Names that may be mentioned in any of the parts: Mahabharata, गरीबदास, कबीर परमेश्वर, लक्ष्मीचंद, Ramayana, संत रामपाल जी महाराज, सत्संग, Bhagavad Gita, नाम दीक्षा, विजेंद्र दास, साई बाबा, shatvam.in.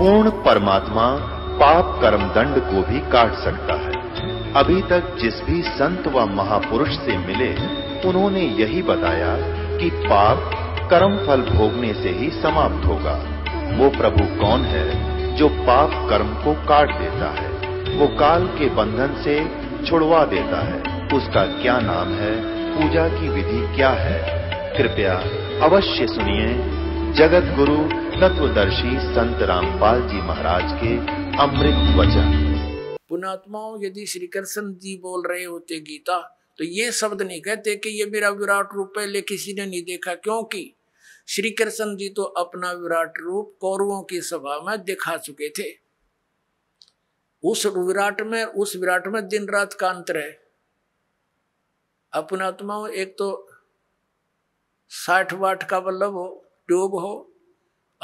पूर्ण परमात्मा पाप कर्म दंड को भी काट सकता है। अभी तक जिस भी संत व महापुरुष से मिले उन्होंने यही बताया कि पाप कर्म फल भोगने से ही समाप्त होगा। वो प्रभु कौन है जो पाप कर्म को काट देता है, वो काल के बंधन से छुड़वा देता है। उसका क्या नाम है, पूजा की विधि क्या है, कृपया अवश्य सुनिए जगत गुरु तत्वदर्शी संत रामपाल जी महाराज के अमृत वचन। पुण्यात्माओं, यदि श्री कृष्ण जी बोल रहे होते गीता तो ये शब्द नहीं कहते कि ये मेरा विराट रूप पहले किसी ने नहीं देखा, क्योंकि श्री कृष्ण जी तो अपना विराट रूप कौरवों की सभा में दिखा चुके थे। उस विराट में दिन रात का अंतर है। पुण्यात्माओं, एक तो 60 वाट का बल्लभ हो, ट्यूब हो,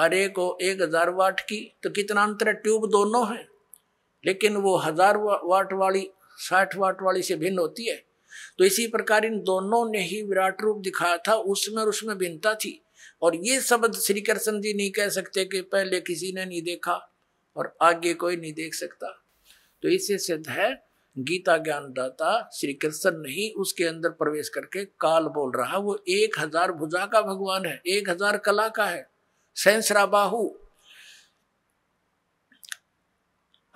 और एक हो 1000 वाट की, तो कितना अंतर है। ट्यूब दोनों है लेकिन वो 1000 वाट वाली 60 वाट वाली से भिन्न होती है। तो इसी प्रकार इन दोनों ने ही विराट रूप दिखाया था, उसमें भिन्नता थी। और ये शब्द श्री कृष्ण जी नहीं कह सकते कि पहले किसी ने नहीं देखा और आगे कोई नहीं देख सकता। तो इससे सिद्ध है गीता ज्ञानदाता श्री कृष्ण नहीं, उसके अंदर प्रवेश करके काल बोल रहा। वो 1000 भुजा का भगवान है, 1000 कला का है, सहस्रा बाहु।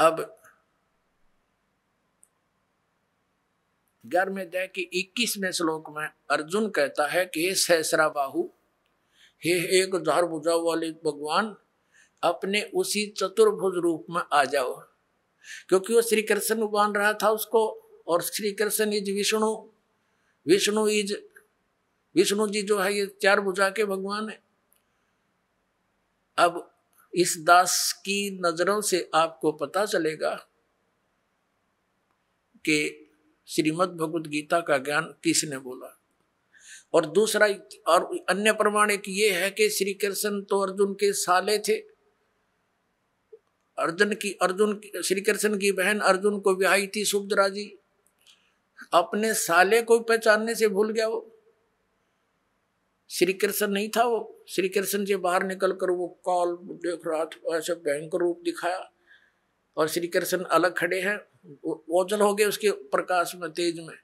अब 11वें अध्याय के 21वें श्लोक में अर्जुन कहता है कि हे सहस्रा बाहु, हे 1000 भुजा वाले भगवान, अपने उसी चतुर्भुज रूप में आ जाओ। क्योंकि वो श्री कृष्ण मान रहा था उसको, और श्री कृष्ण इज विष्णु, विष्णु जी जो है ये 4 भुजा के भगवान है। अब इस दास की नजरों से आपको पता चलेगा कि श्रीमद् भगवद गीता का ज्ञान किसने बोला। और दूसरा और अन्य प्रमाण एक ये है कि श्री कृष्ण तो अर्जुन के साले थे। श्री कृष्ण की बहन अर्जुन को विवाही थी सुभद्रा जी। अपने साले को पहचानने से भूल गया वो, श्री कृष्ण नहीं था वो। श्री कृष्ण से बाहर निकल कर वो काल देख रहा था, ऐसा भयंकर रूप दिखाया, और श्री कृष्ण अलग खड़े हैं, ओझल हो गए उसके प्रकाश में, तेज में।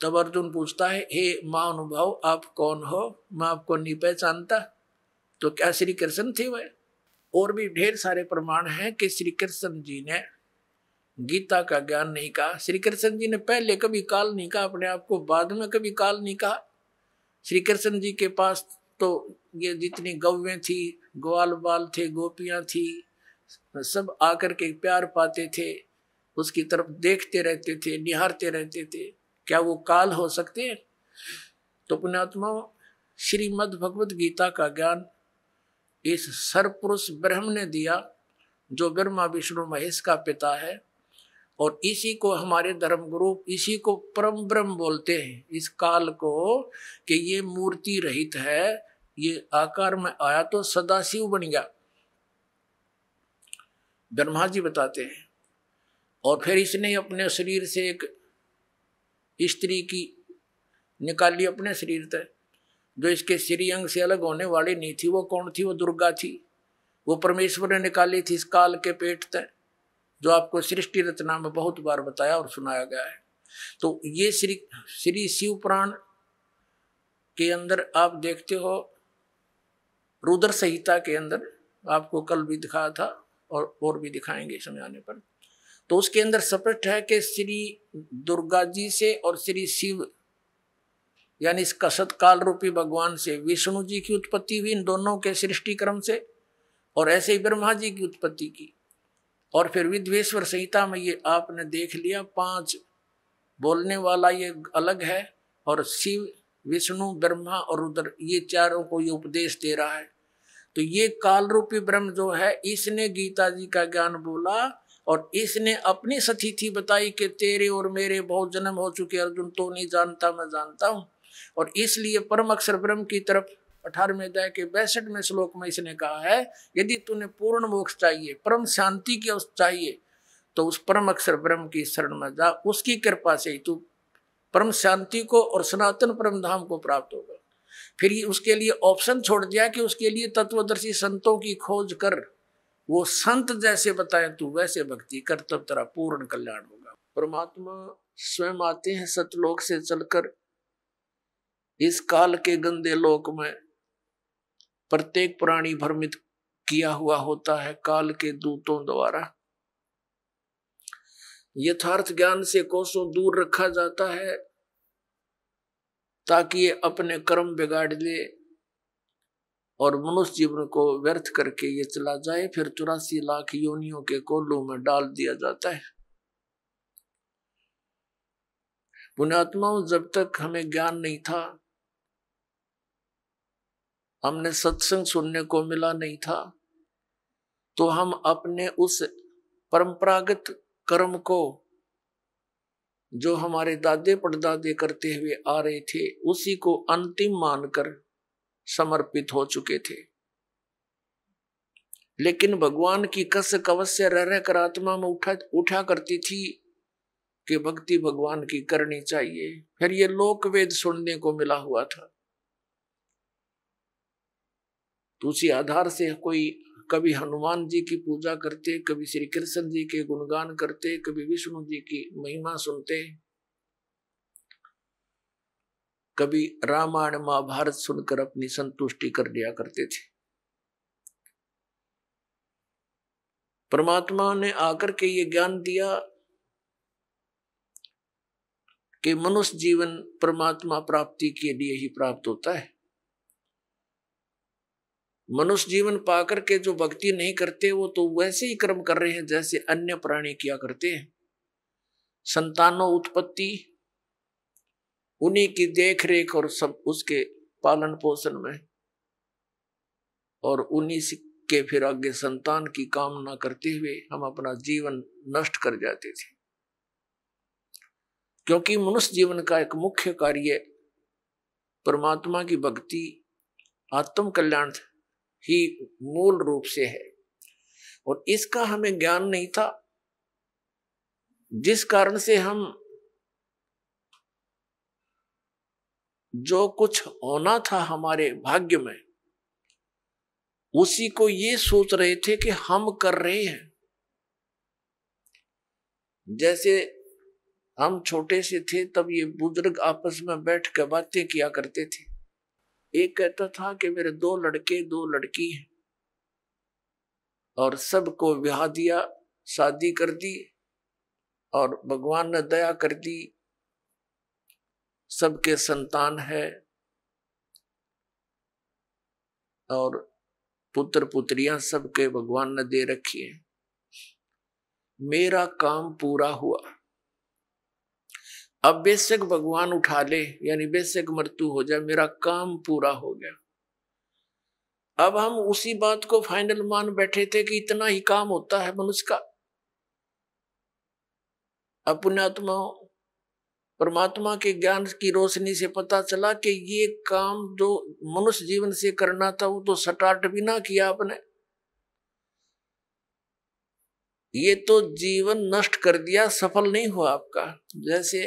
तब अर्जुन पूछता है, हे महानुभाव, आप कौन हो, मैं आपको नहीं पहचानता। तो क्या श्री कृष्ण थे वह? और भी ढेर सारे प्रमाण हैं कि श्री कृष्ण जी ने गीता का ज्ञान नहीं कहा। श्री कृष्ण जी ने पहले कभी काल नहीं कहा, अपने आप को बाद में कभी काल नहीं कहा। श्री कृष्ण जी के पास तो ये जितनी गौवें थी, ग्वाल बाल थे, गोपियां थी, सब आकर के प्यार पाते थे, उसकी तरफ देखते रहते थे, निहारते रहते थे। क्या वो काल हो सकते हैं? तो पुण्यात्माओं, श्रीमद् भगवद गीता का ज्ञान इस सर्वपुरुष ब्रह्म ने दिया जो ब्रह्मा विष्णु महेश का पिता है, और इसी को हमारे धर्मगुरु इसी को परम ब्रह्म बोलते हैं, इस काल को, कि ये मूर्ति रहित है, ये आकार में आया तो सदाशिव बन गया, ब्रह्मा जी बताते हैं। और फिर इसने अपने शरीर से एक स्त्री की निकाली अपने शरीर तक, जो इसके श्री अंग से अलग होने वाली नहीं थी। वो कौन थी? वो दुर्गा थी, वो परमेश्वर ने निकाली थी इस काल के पेट तक, जो आपको सृष्टि रचना में बहुत बार बताया और सुनाया गया है। तो ये श्री शिव पुराण के अंदर आप देखते हो, रुद्र संहिता के अंदर आपको कल भी दिखाया था और भी दिखाएंगे समय आने पर। तो उसके अंदर स्पष्ट है कि श्री दुर्गा जी से और श्री शिव यानी इस कसत काल रूपी भगवान से विष्णु जी की उत्पत्ति हुई, इन दोनों के सृष्टि क्रम से, और ऐसे ही ब्रह्मा जी की उत्पत्ति की। और फिर विध्वेश्वर संहिता में ये आपने देख लिया, 5 बोलने वाला ये अलग है, और शिव, विष्णु, ब्रह्मा और रुद्र, ये चारों को ये उपदेश दे रहा है। तो ये काल रूपी ब्रह्म जो है, इसने गीता जी का ज्ञान बोला, और इसने अपनी सतिथि बताई कि तेरे और मेरे बहुत जन्म हो चुके अर्जुन, तो नहीं जानता, मैं जानता हूँ। और इसलिए परम अक्षर ब्रह्म की तरफ 18वें अध्याय के 62वें श्लोक में इसने कहा है, यदि तूने पूर्ण मोक्ष चाहिए, परम शांति की अवस्था चाहिए, तो उस परम अक्षर ब्रह्म की शरण में जा, उसकी कृपा से ही तू परम शांति को और सनातन परम धाम को प्राप्त होगा। फिर ये उसके लिए ऑप्शन छोड़ दिया कि उसके लिए तत्वदर्शी संतों की खोज कर, वो संत जैसे बताएं तू वैसे भक्ति कर, तब तेरा पूर्ण कल्याण होगा। परमात्मा स्वयं आते हैं सतलोक से चलकर इस काल के गंदे लोक में। प्रत्येक प्राणी भ्रमित किया हुआ होता है काल के दूतों द्वारा। यथार्थ ज्ञान से कोसों दूर रखा जाता है ताकि ये अपने कर्म बिगाड़ ले और मनुष्य जीवन को व्यर्थ करके ये चला जाए। फिर 84 लाख योनियों के कोलों में डाल दिया जाता है। पुण्यात्माओं, जब तक हमें ज्ञान नहीं था, हमने सत्संग सुनने को मिला नहीं था, तो हम अपने उस परंपरागत कर्म को जो हमारे दादे परदादे करते हुए आ रहे थे उसी को अंतिम मानकर समर्पित हो चुके थे। लेकिन भगवान की कसक अवश्य रह रहकर आत्मा में उठा करती थी कि भक्ति भगवान की करनी चाहिए। फिर ये लोक वेद सुनने को मिला हुआ था, तो उसी आधार से कोई कभी हनुमान जी की पूजा करते, कभी श्री कृष्ण जी के गुणगान करते, कभी विष्णु जी की महिमा सुनते, कभी रामायण महाभारत सुनकर अपनी संतुष्टि कर दिया करते थे। परमात्मा ने आकर के ये ज्ञान दिया कि मनुष्य जीवन परमात्मा प्राप्ति के लिए ही प्राप्त होता है। मनुष्य जीवन पाकर के जो भक्ति नहीं करते वो तो वैसे ही कर्म कर रहे हैं जैसे अन्य प्राणी किया करते हैं। संतानों उत्पत्ति, उन्हीं की देख रेख और सब उसके पालन पोषण में, और उन्हीं के फिर आगे संतान की कामना करते हुए हम अपना जीवन नष्ट कर जाते थे। क्योंकि मनुष्य जीवन का एक मुख्य कार्य परमात्मा की भक्ति, आत्म कल्याण ही मूल रूप से है, और इसका हमें ज्ञान नहीं था, जिस कारण से हम जो कुछ होना था हमारे भाग्य में उसी को ये सोच रहे थे कि हम कर रहे हैं। जैसे हम छोटे से थे तब ये बुजुर्ग आपस में बैठ कर बातें किया करते थे। एक कहता था कि मेरे 2 लड़के 2 लड़की हैं और सबको विवाह दिया, शादी कर दी, और भगवान ने दया कर दी, सबके संतान है और पुत्र पुत्रियां सबके भगवान ने दे रखी हैं। मेरा काम पूरा हुआ, अब बेशक भगवान उठा ले, यानी बेशक मृत्यु हो जाए, मेरा काम पूरा हो गया। अब हम उसी बात को फाइनल मान बैठे थे कि इतना ही काम होता है मनुष्य का। अब पुण्यात्मा परमात्मा के ज्ञान की रोशनी से पता चला कि ये काम जो मनुष्य जीवन से करना था वो तो स्टार्ट भी ना किया आपने, ये तो जीवन नष्ट कर दिया, सफल नहीं हुआ आपका। जैसे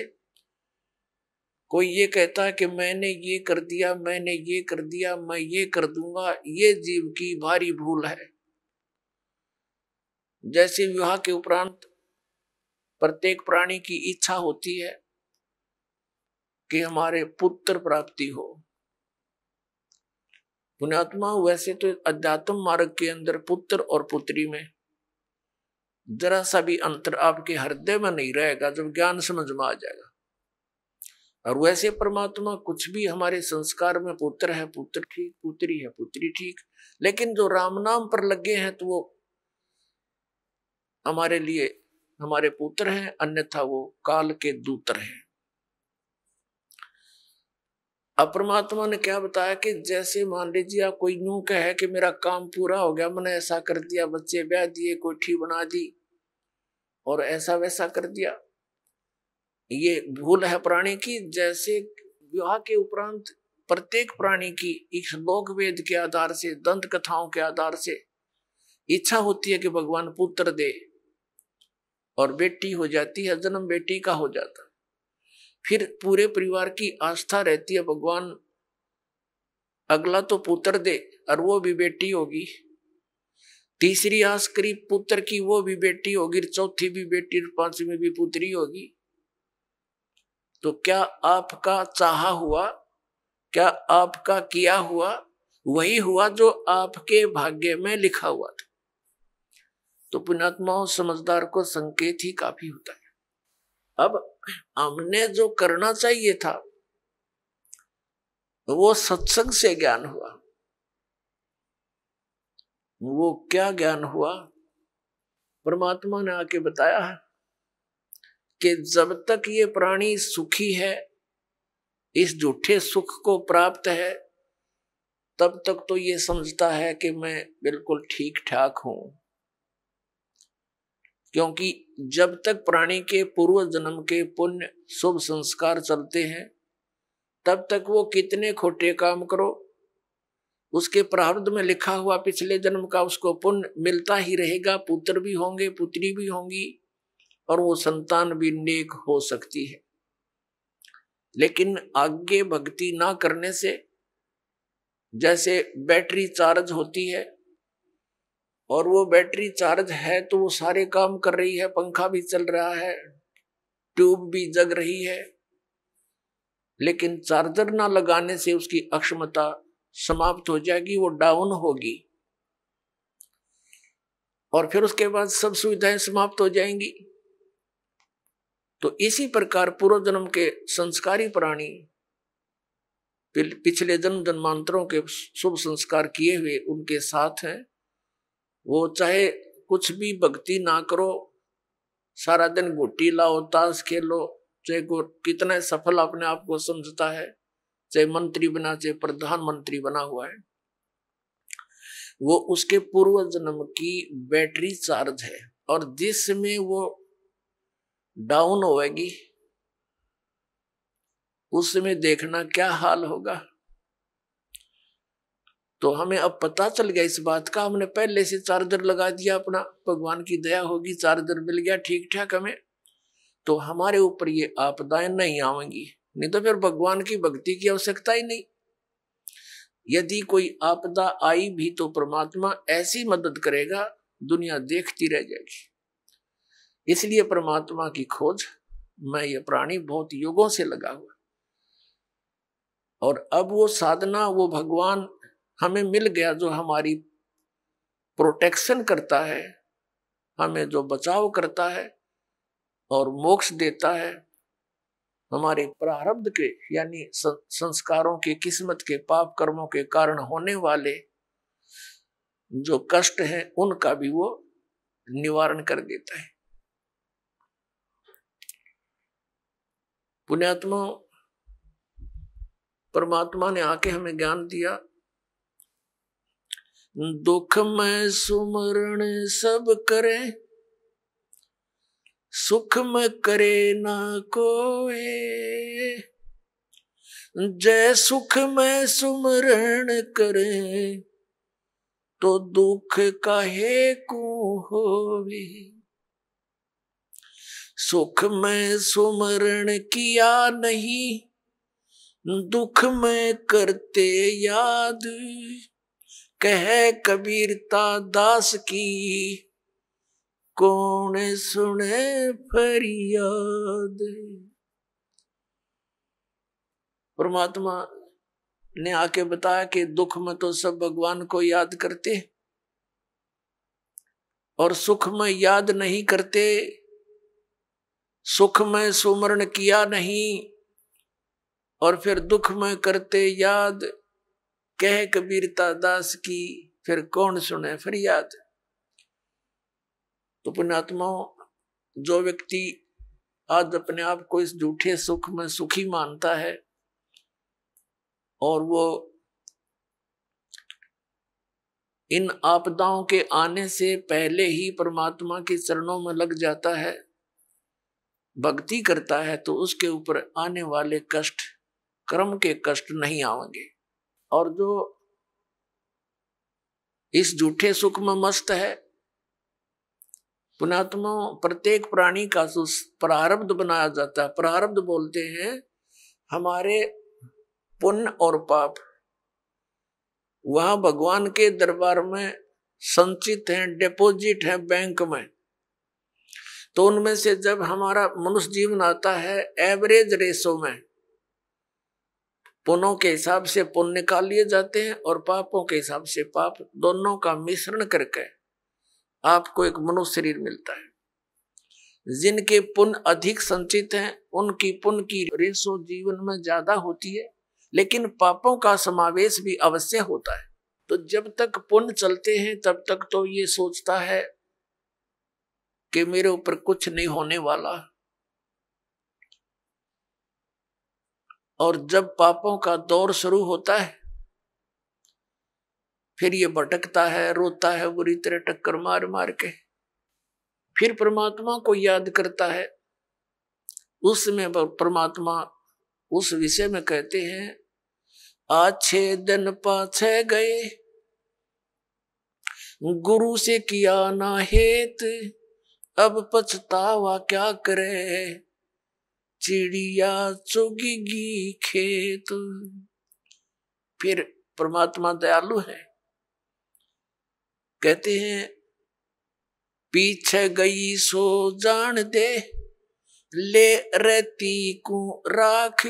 कोई ये कहता है कि मैंने ये कर दिया, मैंने ये कर दिया, मैं ये कर दूंगा, ये जीव की भारी भूल है। जैसे विवाह के उपरांत प्रत्येक प्राणी की इच्छा होती है कि हमारे पुत्र प्राप्ति हो। पुण्यात्मा, वैसे तो अध्यात्म मार्ग के अंदर पुत्र और पुत्री में जरा सा भी अंतर आपके हृदय में नहीं रहेगा जब ज्ञान समझ में आ जाएगा। और वैसे परमात्मा कुछ भी हमारे संस्कार में पुत्र है पुत्र ठीक, पुत्री है पुत्री ठीक, लेकिन जो राम नाम पर लगे हैं तो वो हमारे लिए हमारे पुत्र हैं, अन्यथा वो काल के दूतर हैं। अब परमात्मा ने क्या बताया कि जैसे मान लीजिए आप कोई यूं कहे कि मेरा काम पूरा हो गया, मैंने ऐसा कर दिया, बच्चे ब्याह दिए, कोठी बना दी और ऐसा वैसा कर दिया, ये भूल है प्राणी की। जैसे विवाह के उपरांत प्रत्येक प्राणी की इस लोक वेद के आधार से, दंत कथाओं के आधार से इच्छा होती है कि भगवान पुत्र दे, और बेटी हो जाती है, जन्म बेटी का हो जाता। फिर पूरे परिवार की आस्था रहती है भगवान अगला तो पुत्र दे, और वो भी बेटी होगी। तीसरी आस करीब पुत्र की, वो भी बेटी होगी। चौथी भी बेटी, पांचवी भी पुत्री होगी। तो क्या आपका चाहा हुआ, क्या आपका किया हुआ वही हुआ जो आपके भाग्य में लिखा हुआ था। तो पुण्यात्माओं, समझदार को संकेत ही काफी होता है। अब हमने जो करना चाहिए था वो सत्संग से ज्ञान हुआ। वो क्या ज्ञान हुआ? परमात्मा ने आके बताया है कि जब तक ये प्राणी सुखी है, इस झूठे सुख को प्राप्त है, तब तक तो ये समझता है कि मैं बिल्कुल ठीक ठाक हूं। क्योंकि जब तक प्राणी के पूर्व जन्म के पुण्य शुभ संस्कार चलते हैं, तब तक वो कितने खोटे काम करो, उसके प्रारब्ध में लिखा हुआ पिछले जन्म का उसको पुण्य मिलता ही रहेगा। पुत्र भी होंगे, पुत्री भी होंगी, और वो संतान भी नेक हो सकती है। लेकिन आगे भक्ति ना करने से जैसे बैटरी चार्ज होती है, और वो बैटरी चार्ज है तो वो सारे काम कर रही है, पंखा भी चल रहा है, ट्यूब भी जग रही है, लेकिन चार्जर ना लगाने से उसकी अक्षमता समाप्त हो जाएगी, वो डाउन होगी, और फिर उसके बाद सब सुविधाएं समाप्त हो जाएंगी। तो इसी प्रकार पूर्व जन्म के संस्कारी प्राणी पिछले जन्म जन्मांतरों के शुभ संस्कार किए हुए उनके साथ हैं। वो चाहे कुछ भी भक्ति ना करो, सारा दिन गुट्टी लाओ, ताश खेलो, चाहे कितना सफल अपने आप को समझता है, चाहे मंत्री बना, चाहे प्रधानमंत्री बना हुआ है, वो उसके पूर्व जन्म की बैटरी चार्ज है। और जिसमें वो डाउन होएगी, उस समय देखना क्या हाल होगा। तो हमें अब पता चल गया इस बात का, हमने पहले से चार्जर लगा दिया अपना, भगवान की दया होगी, चार्जर मिल गया ठीक ठाक हमें, तो हमारे ऊपर ये आपदाएं नहीं आएंगी। नहीं तो फिर भगवान की भक्ति की आवश्यकता ही नहीं। यदि कोई आपदा आई भी तो परमात्मा ऐसी मदद करेगा, दुनिया देखती रह जाएगी। इसलिए परमात्मा की खोज मैं ये प्राणी बहुत युगों से लगा हुआ, और अब वो साधना, वो भगवान हमें मिल गया जो हमारी प्रोटेक्शन करता है, हमें जो बचाव करता है और मोक्ष देता है। हमारे प्रारब्ध के यानी संस्कारों के, किस्मत के, पाप कर्मों के कारण होने वाले जो कष्ट हैं उनका भी वो निवारण कर देता है। पुण्यात्मा, परमात्मा ने आके हमें ज्ञान दिया। दुख में सुमरण सब करे, सुख में करे ना कोई। जय सुख में सुमरण करे, तो दुख काहे को होवे। सुख में सुमरण किया नहीं, दुख में करते याद। कह कबीरता दास की, कौन सुने फरियाद। परमात्मा ने आके बताया कि दुख में तो सब भगवान को याद करते, और सुख में याद नहीं करते। सुख में सुमरण किया नहीं, और फिर दुख में करते याद। कह कबीरता दास की, फिर कौन सुने फरियाद। तो पुण्यात्माओं, जो व्यक्ति आज अपने आप को इस झूठे सुख में सुखी मानता है, और वो इन आपदाओं के आने से पहले ही परमात्मा के चरणों में लग जाता है, भक्ति करता है, तो उसके ऊपर आने वाले कष्ट, कर्म के कष्ट नहीं आएंगे। और जो इस झूठे सुख में मस्त है, पुण्यात्मा, प्रत्येक प्राणी का प्रारब्ध बनाया जाता है। प्रारब्ध बोलते हैं हमारे पुण्य और पाप, वह भगवान के दरबार में संचित हैं, डिपॉजिट हैं बैंक में। तो उनमें से जब हमारा मनुष्य जीवन आता है एवरेज रेशो में पुण्यों के हिसाब से पुण्य निकाल लिए जाते हैं और पापों के हिसाब से पाप, दोनों का मिश्रण करके आपको एक मनुष्य शरीर मिलता है। जिनके पुण्य अधिक संचित हैं उनकी पुण्य की रेशो जीवन में ज्यादा होती है, लेकिन पापों का समावेश भी अवश्य होता है। तो जब तक पुण्य चलते हैं तब तक तो ये सोचता है कि मेरे ऊपर कुछ नहीं होने वाला, और जब पापों का दौर शुरू होता है फिर ये भटकता है, रोता है, बुरी तरह टक्कर मार मार के। फिर परमात्मा को याद करता है, उसमें परमात्मा उस विषय में कहते हैं, आछे दिन पाछे गए गुरु से किया ना हेत, अब पछतावा क्या करे चिड़िया चुगेगी खेत। फिर परमात्मा दयालु है, कहते हैं पीछे गई सो जान दे, ले रहती को राख,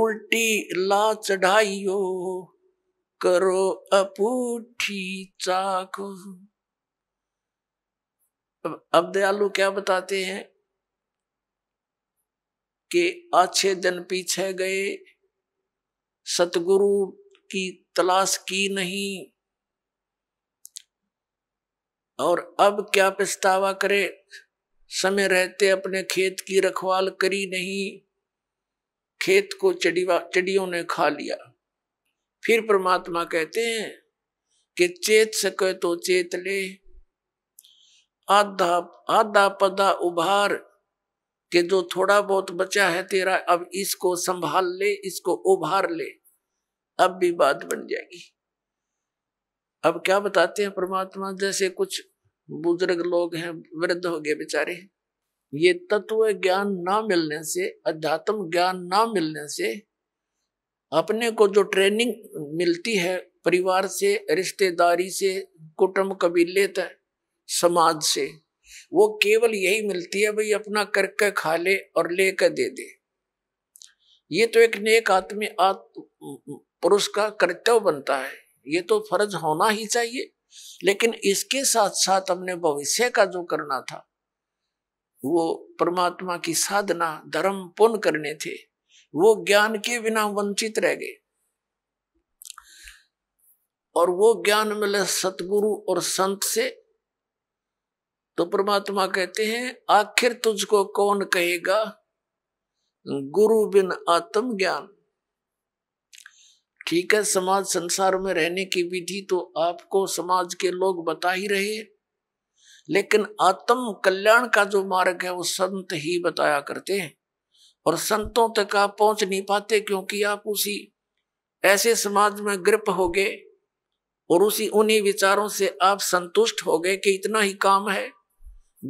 उल्टी ला चढ़ाइयो करो अपूठी चाक। अब दयालु क्या बताते हैं कि अच्छे दिन पीछे गए, सतगुरु की तलाश की नहीं, और अब क्या पछतावा करे, समय रहते अपने खेत की रखवाल करी नहीं, खेत को चिड़ियों ने खा लिया। फिर परमात्मा कहते हैं कि चेत सके तो चेत ले, आधा पदा उभार कि जो थोड़ा बहुत बचा है तेरा, अब इसको संभाल ले, इसको उभार ले, अब भी बात बन जाएगी। अब क्या बताते हैं परमात्मा, जैसे कुछ बुजुर्ग लोग हैं, वृद्ध हो गए बेचारे, ये तत्व ज्ञान ना मिलने से, अध्यात्म ज्ञान ना मिलने से, अपने को जो ट्रेनिंग मिलती है परिवार से, रिश्तेदारी से, कुटुंब कबीले तक, समाज से, वो केवल यही मिलती है, भाई अपना करके खा ले और लेकर दे दे। ये तो एक नेक आदमी पुरुष का कर्तव्य बनता है, ये तो फर्ज होना ही चाहिए, लेकिन इसके साथ साथ हमने भविष्य का जो करना था वो परमात्मा की साधना, धर्म, पुण्य करने थे, वो ज्ञान के बिना वंचित रह गए। और वो ज्ञान मिले सतगुरु और संत से, तो परमात्मा कहते हैं आखिर तुझको कौन कहेगा गुरु बिन आत्म ज्ञान। ठीक है, समाज संसार में रहने की विधि तो आपको समाज के लोग बता ही रहे, लेकिन आत्म कल्याण का जो मार्ग है वो संत ही बताया करते हैं, और संतों तक आप पहुंच नहीं पाते क्योंकि आप उसी ऐसे समाज में गिरफ्त हो गए और उसी उन्हीं विचारों से आप संतुष्ट हो गए कि इतना ही काम है।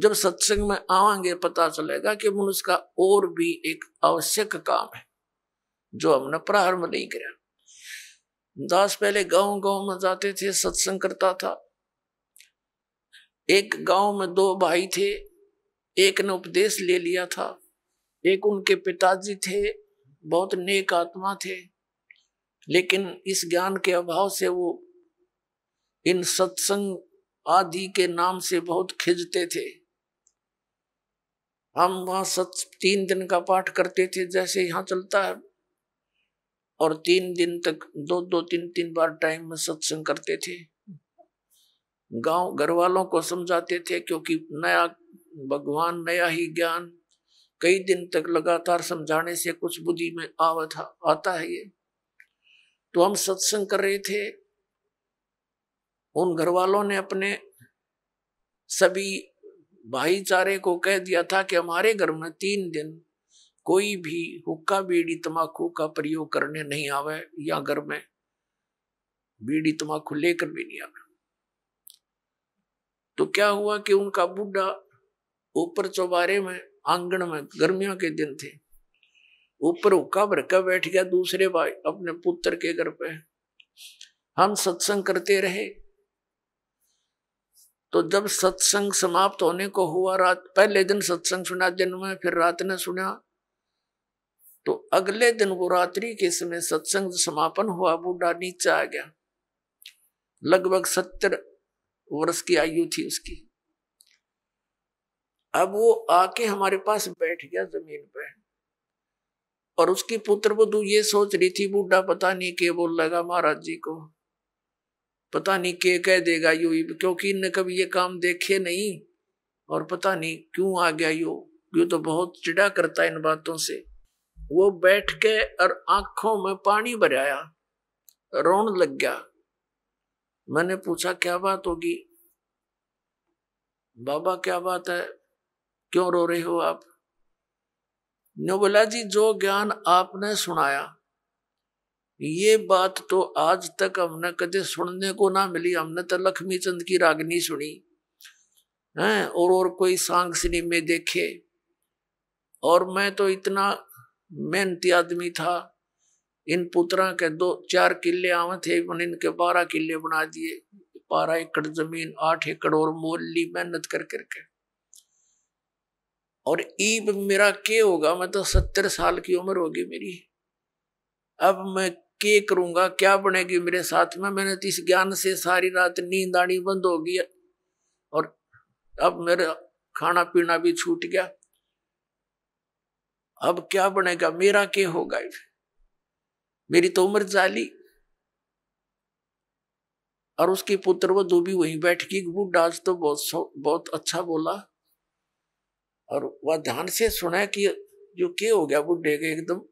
जब सत्संग में आवांगे पता चलेगा कि मनुष्य का और भी एक आवश्यक काम है जो हमने प्रारंभ नहीं किया। दास पहले गांव गांव में जाते थे, सत्संग करता था। एक गांव में दो भाई थे, एक ने उपदेश ले लिया था, एक उनके पिताजी थे, बहुत नेक आत्मा थे, लेकिन इस ज्ञान के अभाव से वो इन सत्संग आदि के नाम से बहुत खिजते थे। हम वहाँ 3 दिन का पाठ करते थे जैसे यहाँ चलता है, और 3 दिन तक 2-2, 3-3 बार टाइम में सत्संग करते थे। गांव घर वालों को समझाते थे क्योंकि नया भगवान, नया ही ज्ञान, कई दिन तक लगातार समझाने से कुछ बुद्धि में आता है। ये तो हम सत्संग कर रहे थे, उन घर वालों ने अपने सभी भाईचारे को कह दिया था कि हमारे घर में 3 दिन कोई भी हुक्का, बीड़ी, तंबाकू का प्रयोग करने नहीं आवे, या घर में बीड़ी तंबाकू लेकर भी नहीं आवे। तो क्या हुआ कि उनका बूढ़ा ऊपर चौबारे में, आंगन में, गर्मियों के दिन थे, ऊपर हुक्का भरकर बैठ गया दूसरे भाई अपने पुत्र के घर पे, हम सत्संग करते रहे। तो जब सत्संग समाप्त होने को हुआ, रात पहले दिन सत्संग सुना जन्म में, फिर रात ने सुना, तो अगले दिन वो रात्रि के समय सत्संग समापन हुआ, बूढ़ा नीचे आ गया। लगभग 70 वर्ष की आयु थी उसकी। अब वो आके हमारे पास बैठ गया जमीन पे, और उसकी पुत्रवधू ये सोच रही थी, बूढ़ा पता नहीं क्या बोल लगा महाराज जी को, पता नहीं क्या कह देगा यू, क्योंकि इनने कभी ये काम देखे नहीं और पता नहीं क्यों आ गया यू तो बहुत चिढ़ा करता इन बातों से। वो बैठ के और आंखों में पानी भर आया, रोन लग गया। मैंने पूछा क्या बात होगी बाबा, क्या बात है, क्यों रो रहे हो आप? ने बोला जी जो ज्ञान आपने सुनाया ये बात तो आज तक हमने कदे सुनने को ना मिली। हमने तो लक्ष्मीचंद की रागनी सुनी है और कोई सांग सिनी में देखे, और मैं तो इतना मेहनती आदमी था, इन पुत्रा के 2-4 किले आवे थे, इनके 12 किले बना दिए, 12 एकड़ जमीन, 8 एकड़ और मोल ली मेहनत कर करके। और ईब मेरा के होगा, मैं तो 70 साल की उम्र होगी मेरी। अब मैं के करूंगा, क्या बनेगी मेरे साथ में? मैंने तो इस ज्ञान से सारी रात नींद आनी बंद हो गई, और अब मेरा खाना पीना भी छूट गया। अब क्या बनेगा, मेरा के होगा, मेरी तो उम्र जाली। और उसकी पुत्रवधू भी वहीं बैठ गई। बूढ़ा आज तो बहुत अच्छा बोला, और वह ध्यान से सुना कि जो के हो गया बूढ़े के एकदम।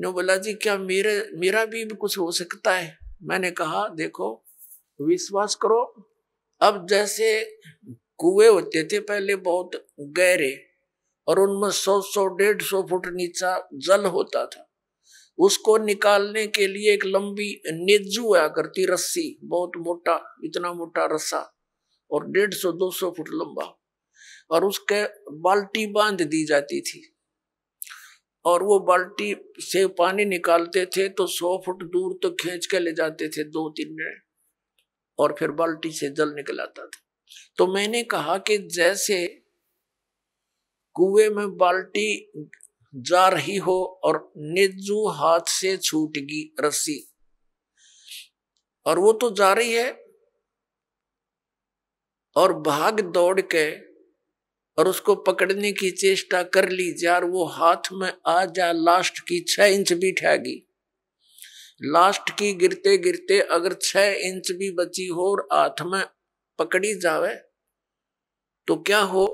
ने बोला जी क्या मेरा भी कुछ हो सकता है? मैंने कहा देखो विश्वास करो, अब जैसे कुएं होते थे पहले बहुत गहरे, और उनमें 100-100-150 फुट नीचा जल होता था, उसको निकालने के लिए एक लंबी नेजू आया करती रस्सी, बहुत मोटा, इतना मोटा रस्सा, और 150-200 फुट लंबा, और उसके बाल्टी बांध दी जाती थी, और वो बाल्टी से पानी निकालते थे तो 100 फुट दूर तो खींच के ले जाते थे 2-3 मिनट, और फिर बाल्टी से जल निकल आता था। तो मैंने कहा कि जैसे कुएं में बाल्टी जा रही हो और नेजू हाथ से छूटगी रस्सी, और वो तो जा रही है और भाग दौड़ के और उसको पकड़ने की चेष्टा कर ली यार, वो हाथ में आ जा, लास्ट की 6 इंच भी ठहगी, लास्ट की गिरते गिरते अगर 6 इंच भी बची हो और हाथ में पकड़ी जावे तो क्या हो,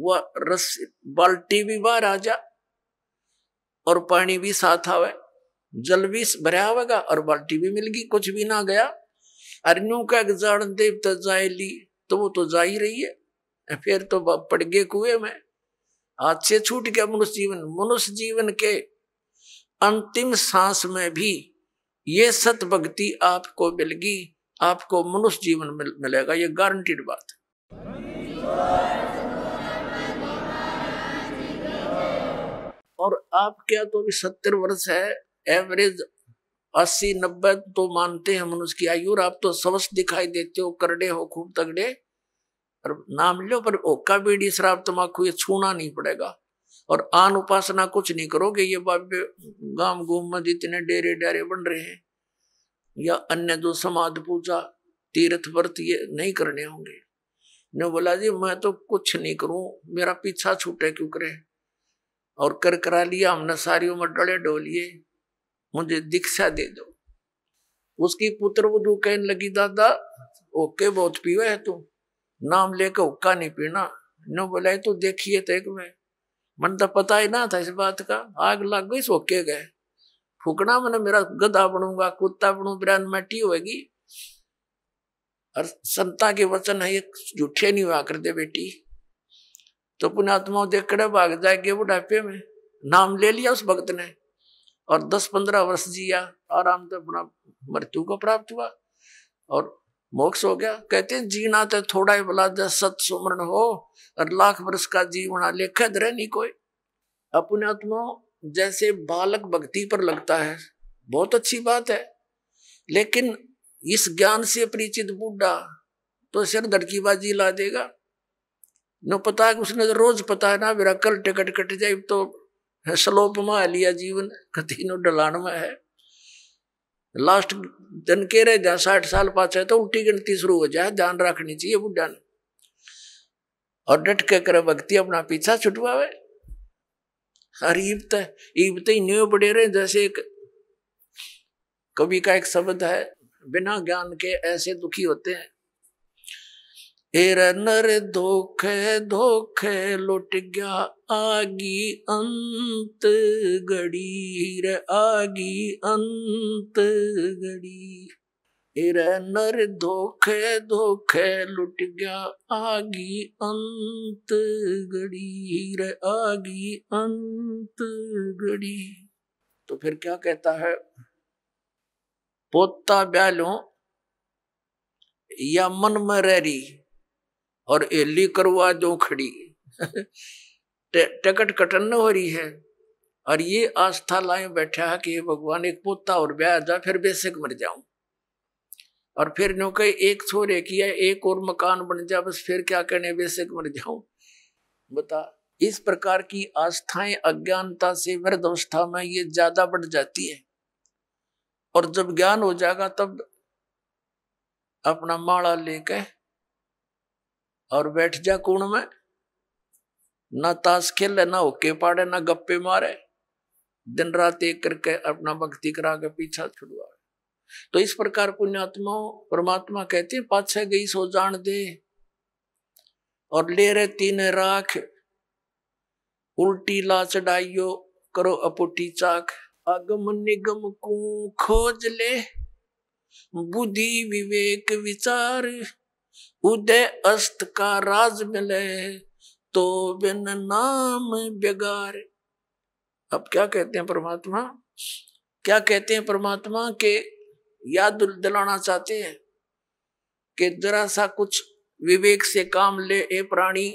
वह रस्सी बाल्टी भी बाहर आ जा और पानी भी साथ आवे, जल भी भरा आवेगा और बाल्टी भी मिल गई, कुछ भी ना गया। अरनू का जाड़ देवता जाए ली, तो वो तो जा ही रही है, फिर तो पड़ गए कुएं में, हाथ से छूट गया मनुष्य जीवन। मनुष्य जीवन के अंतिम सांस में भी ये सत भक्ति आपको मिलगी, आपको मनुष्य जीवन मिलेगा, ये गारंटीड बात है। और आप क्या तो अभी 70 वर्ष है, एवरेज 80-90 तो मानते हैं मनुष्य की आयु, और आप तो स्वस्थ दिखाई देते हो, करड़े हो, खूब तगड़े, और नाम लो पर ओका बीड़ी शराब तम्बाकू ये छूना नहीं पड़ेगा, और आन उपासना कुछ नहीं करोगे। ये बाबे गांव घूम में जितने डेरे डेरे बन रहे हैं या अन्य जो समाध पूजा तीर्थ व्रत ये नहीं करने होंगे। ने बोला जी मैं तो कुछ नहीं करूँ, मेरा पीछा छूटे क्यों करे, और कर करा लिया हमने सारी उम्र डले डोलिए, मुझे दीक्षा दे दो। उसकी पुत्रवधू कहने लगी दादा ओके बहुत पीवे है तू, नाम लेके ओका नहीं पीना। न बोला तो देखिए तो एक में मन तो पता ही ना था इस बात का, आग लग गई सोके गए, फूकना मैंने मेरा गधा बनूंगा, कुत्ता बनू, ब्रान मट्टी होगी। और संता के वचन है ये झूठे नहीं हुआ कर दे बेटी, तो पुण्यात्मा देखकर भाग जाएगी बुढ़ापे में। नाम ले लिया उस भक्त ने और 10-15 वर्ष जिया, आराम से अपना मृत्यु को प्राप्त हुआ और मोक्ष हो गया। कहते हैं जीना तो थोड़ा ही भला, जब सत सुमरण हो और 1000 वर्ष का जीवना लेखा धरे नहीं कोई। पुण्यात्मा जैसे बालक भक्ति पर लगता है, बहुत अच्छी बात है, लेकिन इस ज्ञान से परिचित बूढ़ा तो सिर धड़कीबाजी ला देगा। न पता है कि उसने रोज पता है ना मेरा कल टिकट कट जाए तो स्लोप में लिया जीवन कथी नो डलान में है। लास्ट दिन के रह जा 60 साल पास है तो उल्टी गिनती शुरू हो जाए। ध्यान रखनी चाहिए बुढ़ा ने और डट के करे भक्ति अपना पीछा छुटवावे। हर ईबते ही न्यू पड़े रहे। जैसे एक कवि का एक शब्द है, बिना ज्ञान के ऐसे दुखी होते हैं। नर धोखे धोखे लुट गया आगी अंत गड़ी रे आगी अंत गड़ी। नर धोखे धोखे लुट गया आगी अंत गड़ी रे आगी अंत गड़ी। तो फिर क्या कहता है, पोता ब्यालो या मन में रही और एली करवा दो खड़ी। टिकट कटन न हो रही है और ये आस्था लाए बैठा है कि भगवान एक पोता और ब्याह जा फिर बेशक मर जाऊं। और फिर नो कहे एक छोरे किया एक और मकान बन जा बस फिर क्या कहने बेशक मर जाऊं। बता, इस प्रकार की आस्थाएं अज्ञानता से वृद्धावस्था में ये ज्यादा बढ़ जाती है। और जब ज्ञान हो जाएगा तब अपना माला लेके और बैठ जा कोण में, ना ताश खेले ना होके पाड़े ना गप्पे मारे, दिन रात एक करके अपना भक्ति करा के पीछा छुड़वा। तो इस प्रकार पुण्यात्माओं परमात्मा कहते हैं, पाछे गई सो जान दे और ले रे तीन राख। उल्टी ला चढ़ाइयो करो अपुटी चाख। अगम निगम को खोज ले बुद्धि विवेक विचार। उदय अस्त का राज मिले तो बिन नाम बेगार। अब क्या कहते हैं परमात्मा, क्या कहते हैं परमात्मा के याद दिलाना चाहते हैं कि जरा सा कुछ विवेक से काम ले ए प्राणी।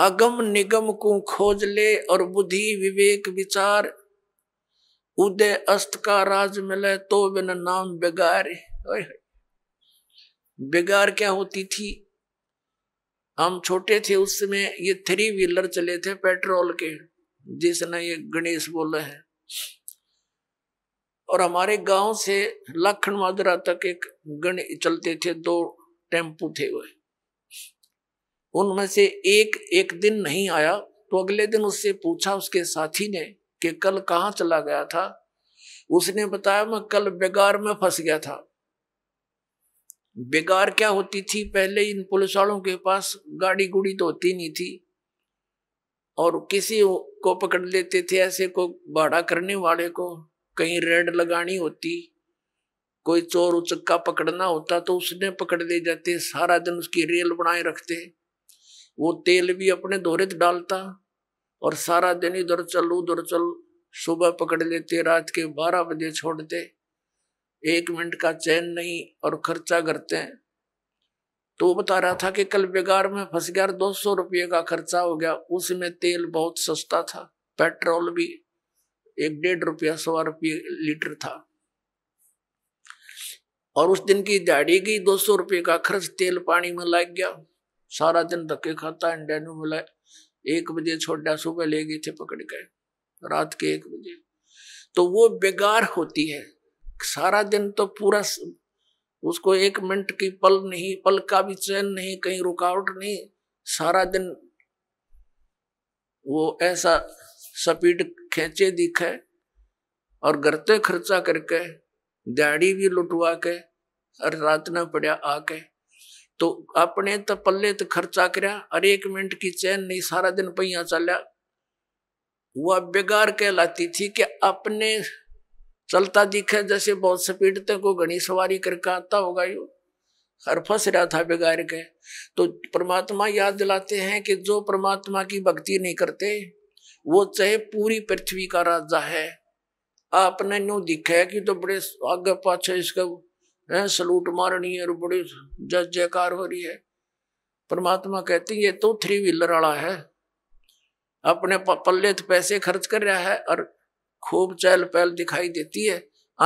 अगम निगम को खोज ले और बुद्धि विवेक विचार। उदय अस्त का राज मिले तो बिन नाम बेगार। बेगार क्या होती थी, हम छोटे थे उस समय ये 3 व्हीलर चले थे पेट्रोल के, जिसने ये गणेश बोला है। और हमारे गांव से लखन मादरा तक एक गण चलते थे, 2 टेम्पू थे वह। उनमें से एक दिन नहीं आया तो अगले दिन उससे पूछा उसके साथी ने कि कल कहाँ चला गया था। उसने बताया मैं कल बेगार में फंस गया था। बेगार क्या होती थी, पहले इन पुलिस वालों के पास गाड़ी गुड़ी तो होती नहीं थी और किसी को पकड़ लेते थे ऐसे को भाड़ा करने वाले को। कहीं रेड लगानी होती, कोई चोर उचक्का पकड़ना होता तो उसने पकड़ ले जाते। सारा दिन उसकी रेल बनाए रखते, वो तेल भी अपने धोरित डालता और सारा दिन इधर चल उधर चल। सुबह पकड़ लेते, रात के 12 बजे छोड़ते, 1 मिनट का चैन नहीं और खर्चा करते हैं। तो वो बता रहा था कि कल बेगार में फंस गया, 200 रुपये का खर्चा हो गया। उसमें तेल बहुत सस्ता था, पेट्रोल भी 1-1.5 रुपया 100 रुपये लीटर था। और उस दिन की दिहाड़ी गई, 200 रुपये का खर्च तेल पानी में लग गया। सारा दिन धक्के खाता अंडे में मिला। 1 बजे छोड़ा, सुबह ले गए थे पकड़ के रात के 1 बजे। तो वो बेगार होती है, सारा दिन तो पूरा उसको 1 मिनट की पल नहीं, पल का भी चैन नहीं, कहीं रुकावट नहीं। सारा दिन वो ऐसा स्पीड खींचे दिखे और घर पे खर्चा करके दिहाड़ी भी लुटवा के और रात न पड़ा आके। तो अपने तो पल्ले तो खर्चा करा और 1 मिनट की चैन नहीं, सारा दिन पहिया चला। वह बेगार कहलाती थी कि अपने चलता दिखे जैसे बहुत स्पीड तक को घनी सवारी करके आता होगा, यो हर फंस रहा था बेगार के। तो परमात्मा याद दिलाते हैं कि जो परमात्मा की भक्ति नहीं करते वो चाहे पूरी पृथ्वी का राजा है। आपने नो दिखा कि तो बड़े आगे पाछे इसका सलूट मारनी है और बड़ी जय जयकार हो रही है। परमात्मा कहते हैं ये तो 3 व्हीलर वाला है, अपने पल्ले पैसे खर्च कर रहा है और खूब चहल पहल दिखाई देती है,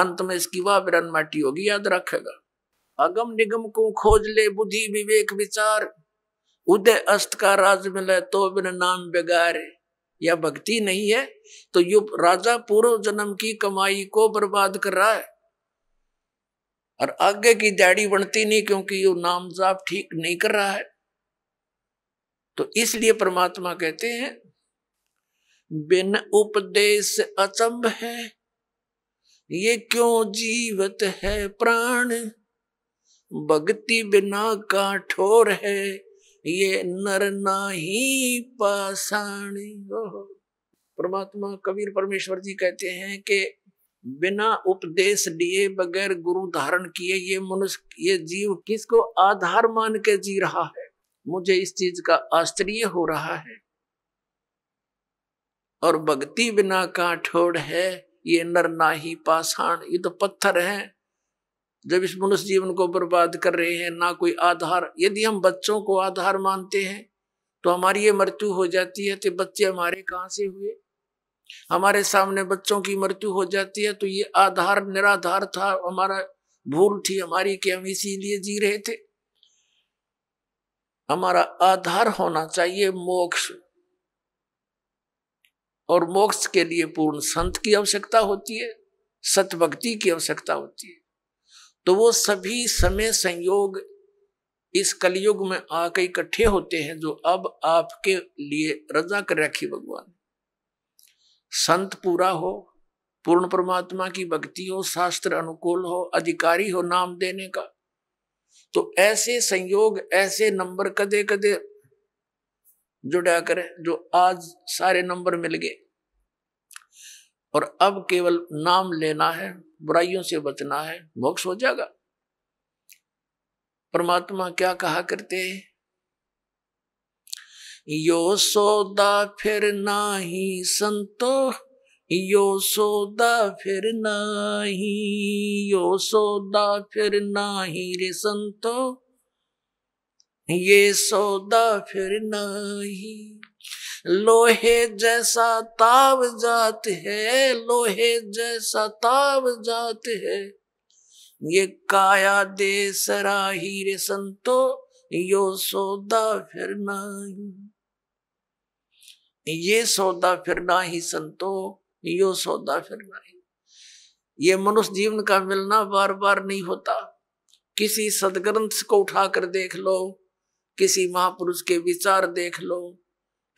अंत में इसकी वाह विरन माटी होगी, याद रखेगा। अगम निगम को खोज ले बुद्धि विवेक विचार, उदय अस्त का राज मिले तो बिन नाम बेगारे। यह भक्ति नहीं है तो युग राजा पूर्व जन्म की कमाई को बर्बाद कर रहा है और आगे की दाढ़ी बढ़ती नहीं, क्योंकि यू नाम जाप ठीक नहीं कर रहा है। तो इसलिए परमात्मा कहते हैं बिन उपदेश अचंभ है ये क्यों जीवत है प्राण, भक्ति बिना का ठोर है ये नर नाही पाषाण। परमात्मा कबीर परमेश्वर जी कहते हैं कि बिना उपदेश लिए बगैर गुरु धारण किए ये मनुष्य, ये जीव किसको आधार मान के जी रहा है। मुझे इस चीज का आश्चर्य हो रहा है। और भक्ति बिना का ठोड़ है ये नर नाही पाषाण, ये तो पत्थर है जब इस मनुष्य जीवन को बर्बाद कर रहे हैं, ना कोई आधार। यदि हम बच्चों को आधार मानते हैं तो हमारी ये मृत्यु हो जाती है तो बच्चे हमारे कहाँ से हुए। हमारे सामने बच्चों की मृत्यु हो जाती है तो ये आधार निराधार था, हमारा भूल थी हमारी कि हम इसीलिए जी रहे थे। हमारा आधार होना चाहिए मोक्ष, और मोक्ष के लिए पूर्ण संत की आवश्यकता होती है, सत भक्ति की आवश्यकता होती है। तो वो सभी समय संयोग इस कलयुग में आके इकट्ठे होते हैं जो अब आपके लिए रजा कर रखी भगवान। संत पूरा हो, पूर्ण परमात्मा की भक्ति हो, शास्त्र अनुकूल हो, अधिकारी हो नाम देने का। तो ऐसे संयोग, ऐसे नंबर कदे कदे जुड़ा करें जो आज सारे नंबर मिल गए। और अब केवल नाम लेना है, बुराइयों से बचना है, मोक्ष हो जाएगा। परमात्मा क्या कहा करते हैं, यो सौदा फिर नाही संतो यो सौदा फिर नाही, यो सौदा फिर नाही रे संतो ये सौदा फिर नाही। लोहे जैसा ताव जात है, लोहे जैसा ताव जात है ये काया दे सराही रे संतो यो सौदा फिर नाही, ये सौदा फिर नाही संतो यो सौदा फिर नहीं। ये मनुष्य जीवन का मिलना बार बार नहीं होता। किसी सदग्रंथ को उठा कर देख लो, किसी महापुरुष के विचार देख लो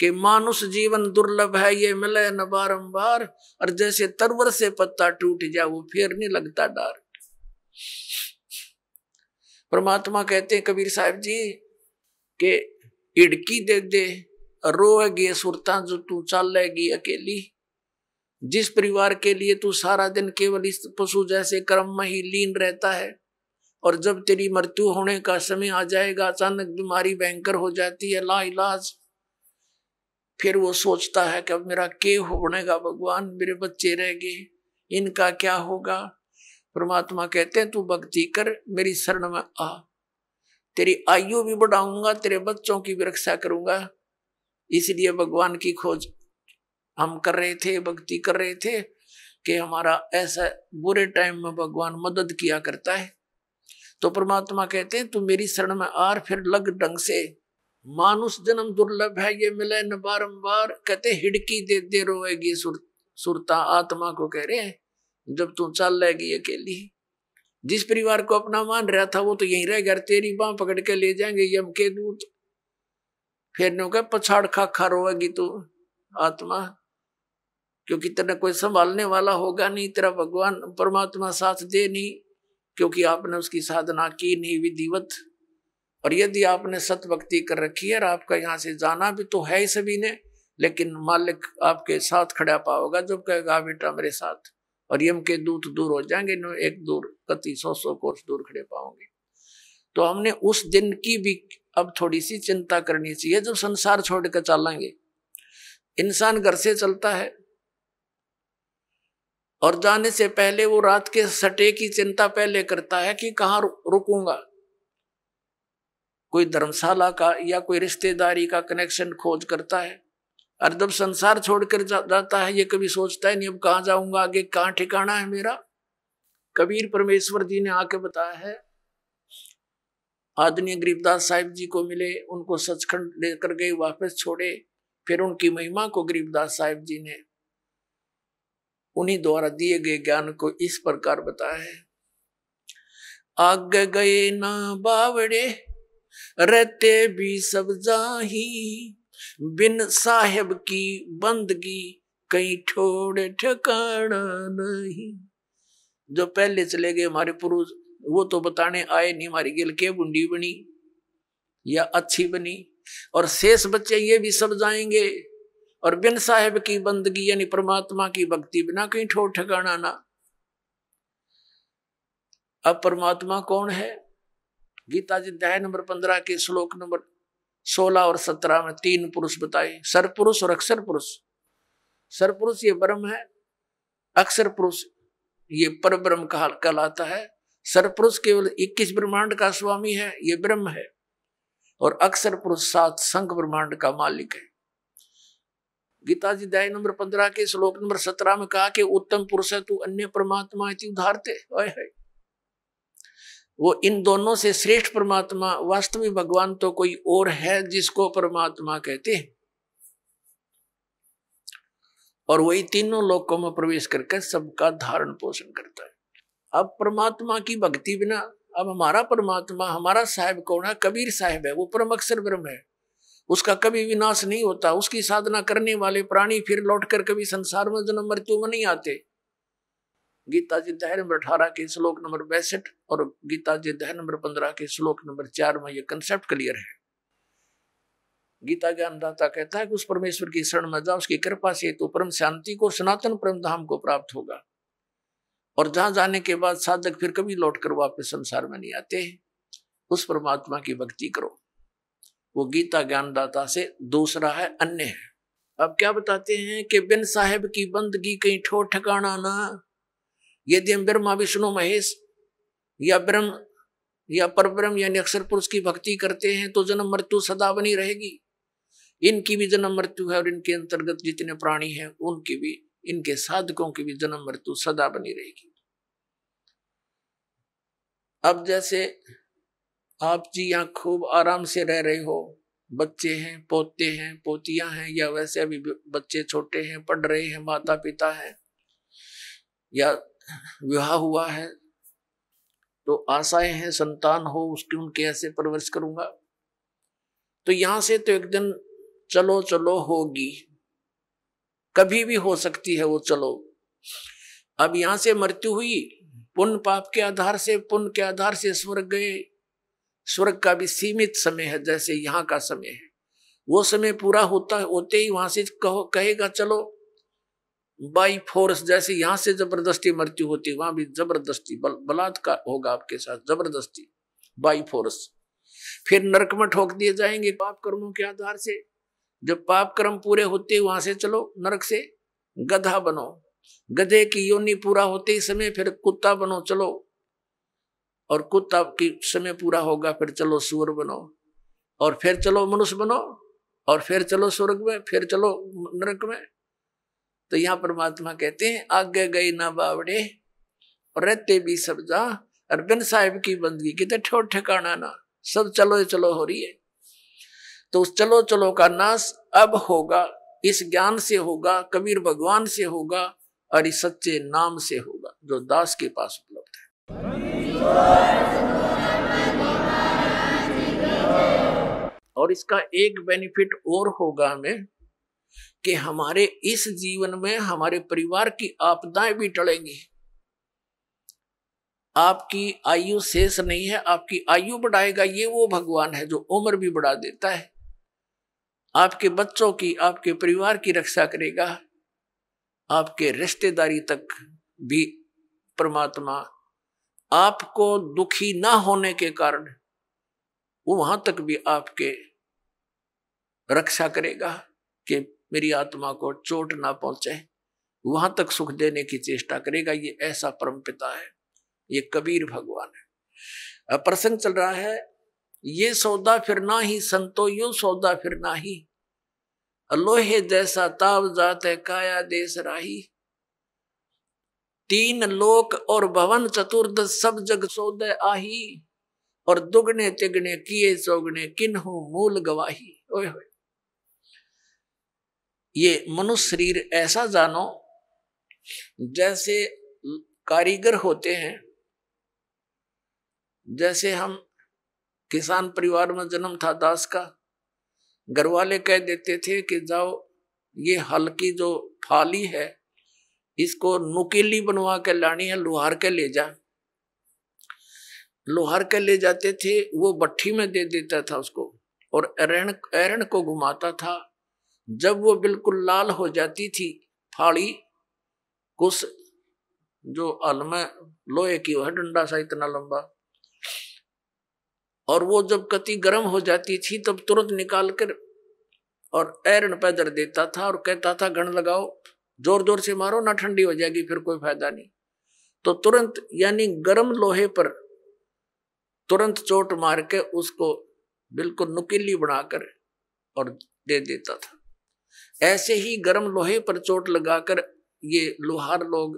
कि मानुष जीवन दुर्लभ है, ये मिले न बारंबार। और जैसे तरवर से पत्ता टूट जाए वो फिर नहीं लगता डार। परमात्मा कहते हैं कबीर साहब जी के इड़की दे दे रोएगी सुरता जो तू चलेगी अकेली, जिस परिवार के लिए तू सारा दिन केवल इस पशु जैसे कर्म में ही लीन रहता है, और जब तेरी मृत्यु होने का समय आ जाएगा, अचानक बीमारी भयंकर हो जाती है, ला इलाज, फिर वो सोचता है कि अब मेरा क्या बनेगा भगवान, मेरे बच्चे रह गए, इनका क्या होगा। परमात्मा कहते हैं तू भक्ति कर, मेरी शरण में आ, तेरी आयु भी बढ़ाऊंगा, तेरे बच्चों की भी रक्षा करूंगा। इसलिए भगवान की खोज हम कर रहे थे, भक्ति कर रहे थे कि हमारा ऐसा बुरे टाइम में भगवान मदद किया करता है। तो परमात्मा कहते हैं तू मेरी शरण में आर, फिर लग ढंग से। मानुष जन्म दुर्लभ है ये मिले न बारंबार, कहते हिड़की दे दे रोएगी सुरता, आत्मा को कह रहे हैं जब तू चल लेगी अकेली। जिस परिवार को अपना मान रहा था वो तो यहीं रह गया, तेरी बाह पकड़ के ले जाएंगे यम के दूत। फिर नो कह पछाड़ खा रोएगी तू आत्मा, क्योंकि तेरा कोई संभालने वाला होगा नहीं, तेरा भगवान परमात्मा साथ दे नहीं, क्योंकि आपने उसकी साधना की नहीं विधिवत। और यदि आपने सतभक्ति कर रखी है और आपका यहाँ से जाना भी तो है ही सभी ने, लेकिन मालिक आपके साथ खड़ा पाओगा जब कहेगा बेटा मेरे साथ, और यम के दूत दूर हो जाएंगे, नो एक दूर कति 100 कोस दूर खड़े पाओगे। तो हमने उस दिन की भी अब थोड़ी सी चिंता करनी चाहिए जब संसार छोड़ कर चलेंगे। इंसान घर से चलता है और जाने से पहले वो रात के सटे की चिंता पहले करता है कि कहाँ रुकूंगा, कोई धर्मशाला का या कोई रिश्तेदारी का कनेक्शन खोज करता है। और जब संसार छोड़कर जाता है ये कभी सोचता है नहीं अब कहाँ जाऊंगा, आगे कहाँ ठिकाना है मेरा। कबीर परमेश्वर जी ने आके बताया है, आदरणीय गरीबदास साहिब जी को मिले, उनको सचखंड लेकर गए, वापस छोड़े, फिर उनकी महिमा को गरीबदास साहिब जी ने उन्हीं द्वारा दिए गए ज्ञान को इस प्रकार बताया है। आग गए ना बावड़े रहते भी सब जाही, बिन साहेब की बंदगी कहीं छोड़ ठिकाना नहीं। जो पहले चले गए हमारे पुरुष वो तो बताने आए नहीं हमारी गिल के बूंदी बनी या अच्छी बनी, और शेष बच्चे ये भी सब जाएंगे और बिन साहेब की बंदगी यानी परमात्मा की भक्ति बिना कहीं ठोर ठिकाना ना। अब परमात्मा कौन है, गीता जी अध्याय नंबर 15 के श्लोक नंबर 16 और 17 में 3 पुरुष बताए, सरपुरुष और अक्षर पुरुष। सरपुरुष ये ब्रह्म है, अक्षर पुरुष ये परब्रह्म कहलाता है। सरपुरुष केवल 21 ब्रह्मांड का स्वामी है, ये ब्रह्म है, और अक्षर पुरुष 7 संघ ब्रह्मांड का मालिक है। गीता जी अध्याय नंबर 15 के श्लोक नंबर 17 में कहा कि उत्तम पुरुष है तू अन्य परमात्मा इति उद्धारते। वो इन दोनों से श्रेष्ठ परमात्मा वास्तविक भगवान तो कोई और है जिसको परमात्मा कहते हैं, और वही तीनों लोकों में प्रवेश करके सबका धारण पोषण करता है। अब परमात्मा की भक्ति बिना, अब हमारा परमात्मा हमारा साहिब कौन है, कबीर साहिब है, वो परम अक्षर ब्रह्म है, उसका कभी विनाश नहीं होता। उसकी साधना करने वाले प्राणी फिर लौटकर कभी संसार में जन्म मृत्यु में नहीं आते। गीता जी अध्याय नंबर 18 के श्लोक नंबर 62 और गीता जी अध्याय नंबर 15 के श्लोक नंबर 4 में ये कंसेप्ट क्लियर है। गीता ज्ञानदाता कहता है कि उस परमेश्वर की शरण में जा, उसकी कृपा से तो परम शांति को सनातन परम धाम को प्राप्त होगा, और जहां जाने के बाद साधक फिर कभी लौटकर वापस संसार में नहीं आते। उस परमात्मा की भक्ति करो, वो गीता ज्ञानदाता से दूसरा है, अन्य है। अब क्या बताते हैं कि बिन साहेब की बंदगी कहीं ठोर ठिकाना ना। यदि हम ब्रह्मा विष्णु महेश या ब्रह्म या परब्रह्म यानी अक्षर पुरुष की भक्ति करते हैं तो जन्म मृत्यु सदा बनी रहेगी। इनकी भी जन्म मृत्यु है और इनके अंतर्गत जितने प्राणी हैं उनकी भी, इनके साधकों की भी जन्म मृत्यु सदा बनी रहेगी। अब जैसे आप जी यहाँ खूब आराम से रह रहे हो, बच्चे हैं, पोते हैं, पोतियां हैं, या वैसे अभी बच्चे छोटे हैं, पढ़ रहे हैं, माता पिता हैं, या विवाह हुआ है तो आशाएं हैं संतान हो उसकी, उनके ऐसे परवरिश करूंगा, तो यहां से तो एक दिन चलो चलो होगी, कभी भी हो सकती है वो चलो। अब यहां से मृत्यु हुई, पुण्य पाप के आधार से, पुण्य के आधार से स्वर्ग गए। स्वर्ग का भी सीमित समय है जैसे यहाँ का समय है, वो समय पूरा होता होते ही वहां से कहेगा चलो बाई फोर्स। जैसे यहाँ से जबरदस्ती मृत्यु होती है वहां भी जबरदस्ती बलात्कार होगा आपके साथ, जबरदस्ती बाई फोर्स। फिर नरक में ठोक दिए जाएंगे पाप कर्मों के आधार से। जब पाप कर्म पूरे होते वहां से चलो नरक से, गधा बनो, गधे की योनि पूरा होते ही समय फिर कुत्ता बनो चलो, और कुत्ता की समय पूरा होगा फिर चलो सूअर बनो, और फिर चलो मनुष्य बनो, और फिर चलो स्वर्ग में, फिर चलो नरक में। तो यहाँ परमात्मा कहते हैं आगे गई ना बावड़े और रहते भी सब जा, और बिन साहिब की बंदगी कितने ठोर ठिकाना ना। सब चलो चलो हो रही है, तो उस चलो चलो का नाश अब होगा, इस ज्ञान से होगा, कबीर भगवान से होगा, और इस सच्चे नाम से होगा जो दास के पास उपलब्ध है। और इसका एक बेनिफिट और होगा हमें कि हमारे इस जीवन में हमारे परिवार की आपदाएं भी टलेंगी। आपकी आयु शेष नहीं है, आपकी आयु बढ़ाएगा ये वो भगवान है जो उम्र भी बढ़ा देता है। आपके बच्चों की, आपके परिवार की रक्षा करेगा। आपके रिश्तेदारी तक भी परमात्मा आपको दुखी ना होने के कारण वहां तक भी आपके रक्षा करेगा कि मेरी आत्मा को चोट ना पहुंचे, वहां तक सुख देने की चेष्टा करेगा। ये ऐसा परम पिता है, ये कबीर भगवान है। अब प्रसंग चल रहा है ये सौदा फिरना ही संतो, यो सौदा फिरना ही। लोहे जैसा ताव जाते काया देश राही। तीन लोक और भवन चतुर्दश सब जग सौदे आही, और दुगने तिगने किए चौगने किन्हों मूल गवाही। ओए होए, ये मनुष्य शरीर ऐसा जानो जैसे कारीगर होते हैं। जैसे हम किसान परिवार में जन्म था दास का, घरवाले कह देते थे कि जाओ ये हल की जो फाली है इसको नुकीली बनवा के लानी है, लोहार के ले जा। लोहार के ले जाते थे, वो भट्ठी में दे देता था उसको, और एरन को घुमाता था। जब वो बिल्कुल लाल हो जाती थी फाली, कुछ जो हल में लोहे की वह डंडा सा इतना लंबा, और वो जब कति गर्म हो जाती थी तब तुरंत निकाल कर और एरन पे धर देता था और कहता था घन लगाओ, जोर जोर से मारो ना, ठंडी हो जाएगी फिर कोई फायदा नहीं। तो तुरंत यानी गर्म लोहे पर तुरंत चोट मार के उसको बिल्कुल नुकीली बनाकर और दे देता था। ऐसे ही गर्म लोहे पर चोट लगाकर ये लोहार लोग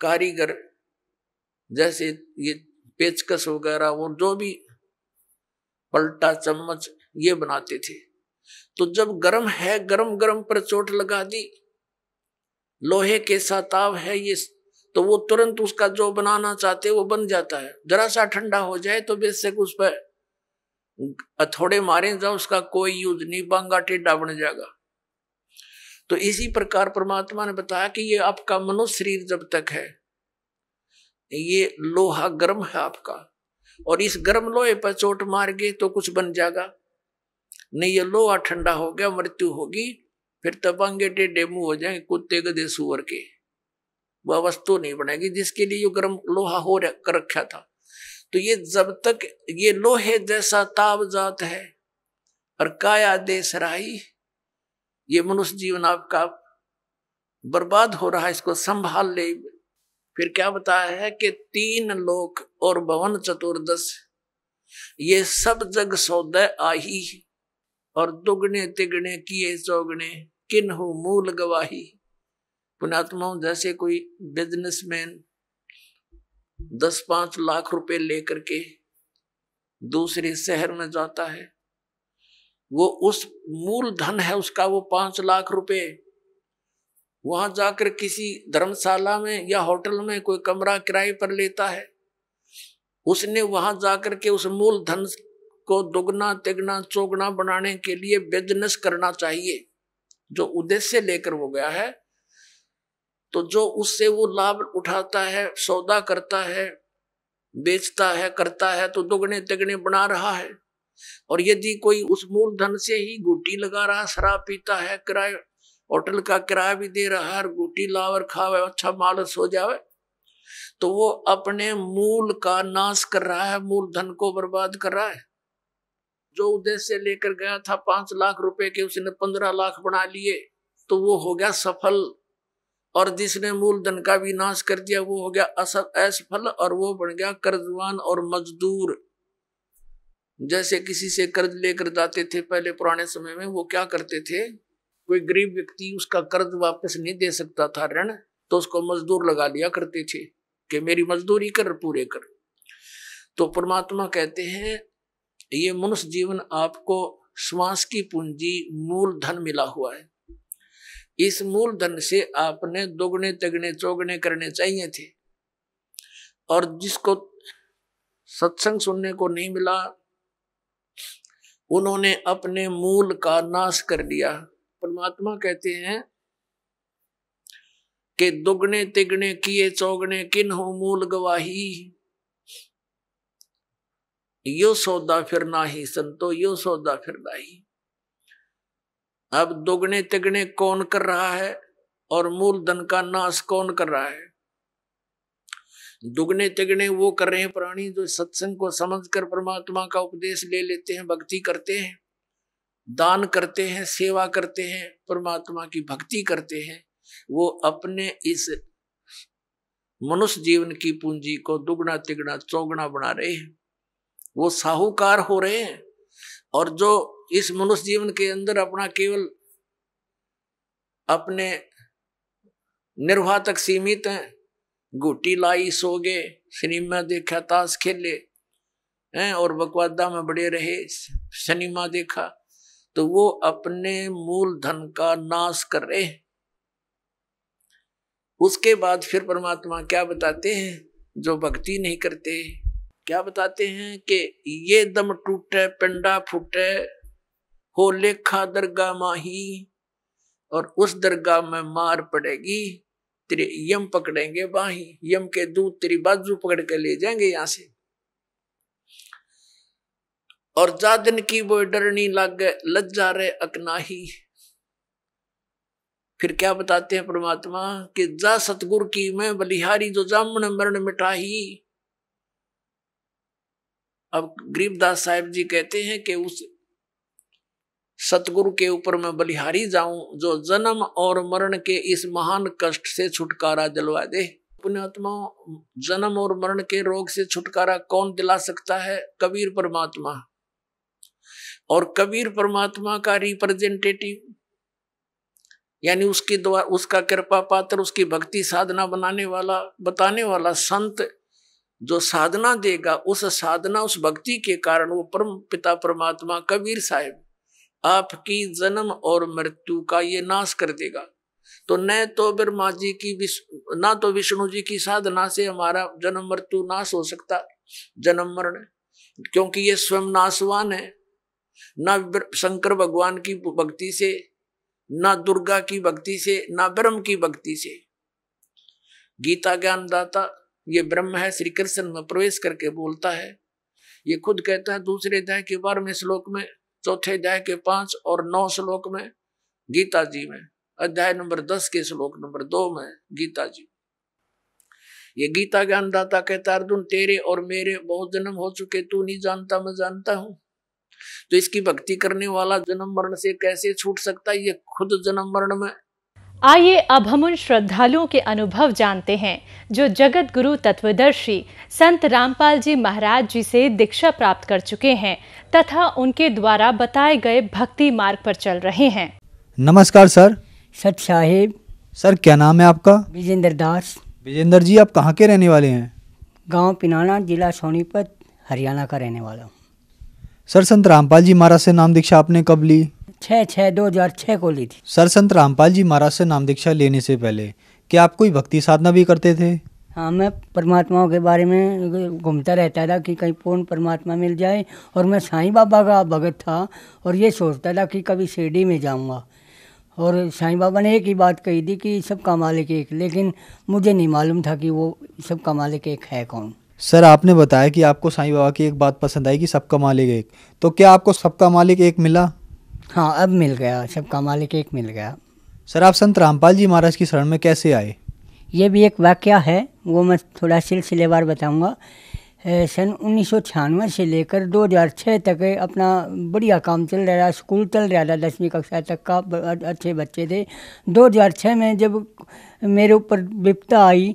कारीगर, जैसे ये पेचकस वगैरह वो जो भी पलटा चम्मच ये बनाते थे। तो जब गर्म है, गर्म गर्म पर चोट लगा दी, लोहे के ताव है ये, तो वो तुरंत उसका जो बनाना चाहते वो बन जाता है। जरा सा ठंडा हो जाए तो बेशक उस पर हथौड़े मारे जाओ, उसका कोई यूज नहीं, बांगा टेढ़ा बन जाएगा। तो इसी प्रकार परमात्मा ने बताया कि ये आपका मनुष्य शरीर जब तक है ये लोहा गर्म है आपका, और इस गर्म लोहे पर चोट मार गए तो कुछ बन जाएगा, नहीं ये लोहा ठंडा हो गया मृत्यु होगी, फिर तबांगे टेढ़े मुंह हो जाएंगे कुत्ते गधे सूअर के, वह वस्तु नहीं बनेगी जिसके लिए ये गर्म लोहा हो रखा था। तो ये जब तक ये लोहे जैसा ताव जात है और काया देश राही, ये मनुष्य जीवन आपका बर्बाद हो रहा है, इसको संभाल ले। फिर क्या बताया है कि तीन लोक और भवन चतुर्दश ये सब जग सौदे आही, और दुगने तिगने किए चौगने किन्हु मूल गवाही। पुण्यात्मा जैसे कोई बिजनेसमैन 10-5 लाख रुपए लेकर के दूसरे शहर में जाता है, वो उस मूल धन है उसका वो 5 लाख रुपए, वहां जाकर किसी धर्मशाला में या होटल में कोई कमरा किराए पर लेता है। उसने वहां जाकर के उस मूल धन को दुगना तिगना चौगना बनाने के लिए बिजनेस करना चाहिए जो उद्देश्य लेकर वो गया है। तो जो उससे वो लाभ उठाता है, सौदा करता है, बेचता है, करता है, तो दुगने तिगने बना रहा है। और यदि कोई उस मूलधन से ही गुटी लगा रहा, शराब पीता है, किराए होटल का किराया भी दे रहा है, गुटी लावर खावे अच्छा मालस हो जावे, तो वो अपने मूल का नाश कर रहा है, मूलधन को बर्बाद कर रहा है। जो उद्देश्य लेकर गया था 5 लाख रुपए के, उसने 15 लाख बना लिए, तो वो हो गया सफल। और जिसने मूलधन का विनाश कर दिया वो हो गया असफल, और वो बन गया कर्जवान और मजदूर। जैसे किसी से कर्ज लेकर जाते थे पहले पुराने समय में, वो क्या करते थे, कोई गरीब व्यक्ति उसका कर्ज वापस नहीं दे सकता था ऋण, तो उसको मजदूर लगा लिया करते थे कि मेरी मजदूरी कर पूरे कर। तो परमात्मा कहते हैं ये मनुष्य जीवन आपको श्वास की पूंजी मूलधन मिला हुआ है, इस मूलधन से आपने दोगुने तिगुने चौगुने करने चाहिए थे। और जिसको सत्संग सुनने को नहीं मिला उन्होंने अपने मूल का नाश कर दिया। परमात्मा कहते हैं कि दुगने तिगने किए चौगने किन्हों मूल गवाही, यो सौदा फिर नाही संतो यो सौदा फिर नाही। अब दोगुने तिगुने कौन कर रहा है और मूलधन का नाश कौन कर रहा है? दुगुने तिगुने वो कर रहे हैं प्राणी जो सत्संग को समझकर परमात्मा का उपदेश ले लेते हैं, भक्ति करते हैं, दान करते हैं, सेवा करते हैं, परमात्मा की भक्ति करते हैं, वो अपने इस मनुष्य जीवन की पूंजी को दुगुना तिगुना चौगुना बना रहे हैं, वो साहूकार हो रहे हैं। और जो इस मनुष्य जीवन के अंदर अपना केवल अपने निर्वाह तक सीमित हैं। गुटी लाई सो गए, सिनेमा देखा, ताश खेले हैं और बकवादा में बड़े रहे, सिनेमा देखा, तो वो अपने मूल धन का नाश कर रहे हैं। उसके बाद फिर परमात्मा क्या बताते हैं जो भक्ति नहीं करते? क्या बताते हैं कि ये दम टूटे पिंडा फूटे हो लेखा दरगाह माही, और उस दरगाह में मार पड़ेगी, तेरे यम पकड़ेंगे बाही, यम के दूत तेरी बाजू पकड़ के ले जाएंगे यहां से। और जा दिन की वो डरनी लागे लज्जा रे अकनाही। फिर क्या बताते हैं परमात्मा कि जा सतगुरु की मैं बलिहारी जो जामन मरण मिठाही। अब गरीबदास साहिब जी कहते हैं कि उस सतगुरु के ऊपर मैं बलिहारी जाऊं जो जन्म और मरण के इस महान कष्ट से छुटकारा दिलवा दे। पुण्यात्मा, जन्म और मरण के रोग से छुटकारा कौन दिला सकता है? कबीर परमात्मा। और कबीर परमात्मा का रिप्रेजेंटेटिव यानी उसकी दुआ, उसका कृपा पात्र, उसकी भक्ति साधना बनाने वाला, बताने वाला संत जो साधना देगा, उस साधना, उस भक्ति के कारण वो परम पिता परमात्मा कबीर साहिब आपकी जन्म और मृत्यु का ये नाश कर देगा। तो न तो ब्रह्मा जी की, ना तो विष्णु जी की साधना से हमारा जन्म मृत्यु नाश हो सकता, जन्म मरण, क्योंकि ये स्वयं नाशवान है। ना शंकर भगवान की भक्ति से, ना दुर्गा की भक्ति से, ना ब्रह्म की भक्ति से। गीता ज्ञान दाता ये ब्रह्म है, श्री कृष्ण में प्रवेश करके बोलता है, ये खुद कहता है। दूसरे अध्याय के 12वें श्लोक में, चौथे अध्याय के 5 और 9 श्लोक में गीता जी में, अध्याय नंबर 10 के श्लोक नंबर 2 में गीता जी, ये गीता ज्ञान दाता कहता, अर्जुन तेरे और मेरे बहुत जन्म हो चुके, तू नहीं जानता मैं जानता हूँ। तो इसकी भक्ति करने वाला जन्म मरण से कैसे छूट सकता है? ये खुद जन्म मरण में। आइए अब हम उन श्रद्धालुओं के अनुभव जानते हैं जो जगत गुरु तत्वदर्शी संत रामपाल जी महाराज जी से दीक्षा प्राप्त कर चुके हैं तथा उनके द्वारा बताए गए भक्ति मार्ग पर चल रहे हैं। नमस्कार सर। सत साहेब। सर क्या नाम है आपका? विजेंद्र दास। विजेंद्र जी आप कहाँ के रहने वाले हैं? गाँव पिनाना, जिला सोनीपत, हरियाणा का रहने वाला हूँ। सर संत रामपाल जी महाराज से नाम दीक्षा आपने कब ली? 6/6/2006 को ली थी। सर संत रामपाल जी महाराज से नाम दीक्षा लेने से पहले क्या आप कोई भक्ति साधना भी करते थे? हाँ, मैं परमात्माओं के बारे में घूमता रहता था कि कहीं पूर्ण परमात्मा मिल जाए, और मैं साई बाबा का भगत था और ये सोचता था कि कभी शिरडी में जाऊँगा। और साईं बाबा ने एक ही बात कही थी कि सबका मालिक एक, लेकिन मुझे नहीं मालूम था कि वो सबका मालिक एक है कौन। सर आपने बताया कि आपको साईं बाबा की एक बात पसंद आई कि सबका मालिक एक, तो क्या आपको सबका मालिक एक मिला? हाँ, अब मिल गया, सबका मालिक एक मिल गया। सर आप संत रामपाल जी महाराज की शरण में कैसे आए? ये भी एक वाकया है, वो मैं थोड़ा सिलसिलेवार बताऊंगा। सन 1996 से लेकर 2006 तक अपना बढ़िया काम चल रहा था, स्कूल चल रहा था, 10वीं कक्षा तक का अच्छे बच्चे थे। 2006 में जब मेरे ऊपर विपदा आई,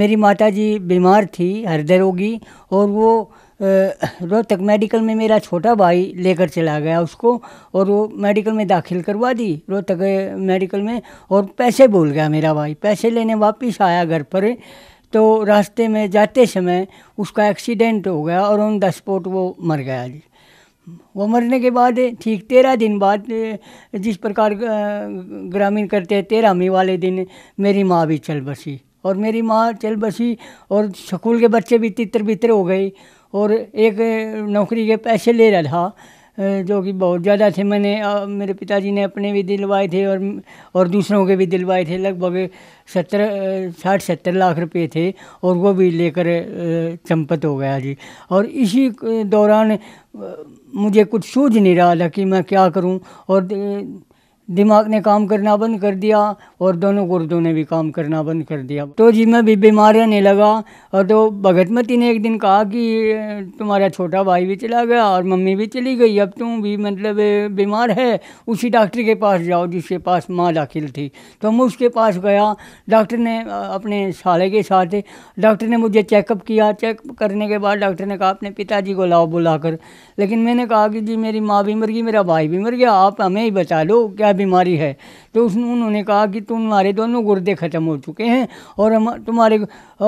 मेरी माता जी बीमार थी, हृदय रोगी, और वो रोहतक मेडिकल में मेरा छोटा भाई लेकर चला गया उसको, और वो मेडिकल में दाखिल करवा दी रोहतक मेडिकल में, और पैसे भूल गया मेरा भाई। पैसे लेने वापस आया घर पर, तो रास्ते में जाते समय उसका एक्सीडेंट हो गया और ऑन द स्पॉट वो मर गया जी। वो मरने के बाद ठीक 13 दिन बाद, जिस प्रकार ग्रामीण करते हैं, 13वीं वाले दिन मेरी माँ भी चल बसी, और मेरी माँ चल बसी और स्कूल के बच्चे भी तितर बितर हो गए। और एक नौकरी के पैसे ले रहा था जो कि बहुत ज़्यादा थे, मैंने मेरे पिताजी ने अपने भी दिलवाए थे और दूसरों के भी दिलवाए थे, लगभग 60-70 लाख रुपए थे, और वो भी लेकर चंपत हो गया जी। और इसी दौरान मुझे कुछ सूझ नहीं रहा था कि मैं क्या करूं, और दिमाग ने काम करना बंद कर दिया और दोनों गुर्दों ने भी काम करना बंद कर दिया, तो जी मैं भी बीमार रहने लगा। और तो भगतमती ने एक दिन कहा कि तुम्हारा छोटा भाई भी चला गया और मम्मी भी चली गई, अब तुम भी मतलब बीमार है, उसी डॉक्टर के पास जाओ जिसके पास माँ दाखिल थी। तो मैं उसके पास गया, डॉक्टर ने अपने साले के साथ, डॉक्टर ने मुझे चेकअप किया। चेकअप करने के बाद डॉक्टर ने कहा अपने पिताजी को लाओ बुला कर, लेकिन मैंने कहा कि जी मेरी माँ भी मर गई, मेरा भाई भी मर गया, आप हमें ही बता दो क्या बीमारी है। तो उन्होंने कहा कि तुम्हारे दोनों गुर्दे ख़त्म हो चुके हैं और हम तुम्हारे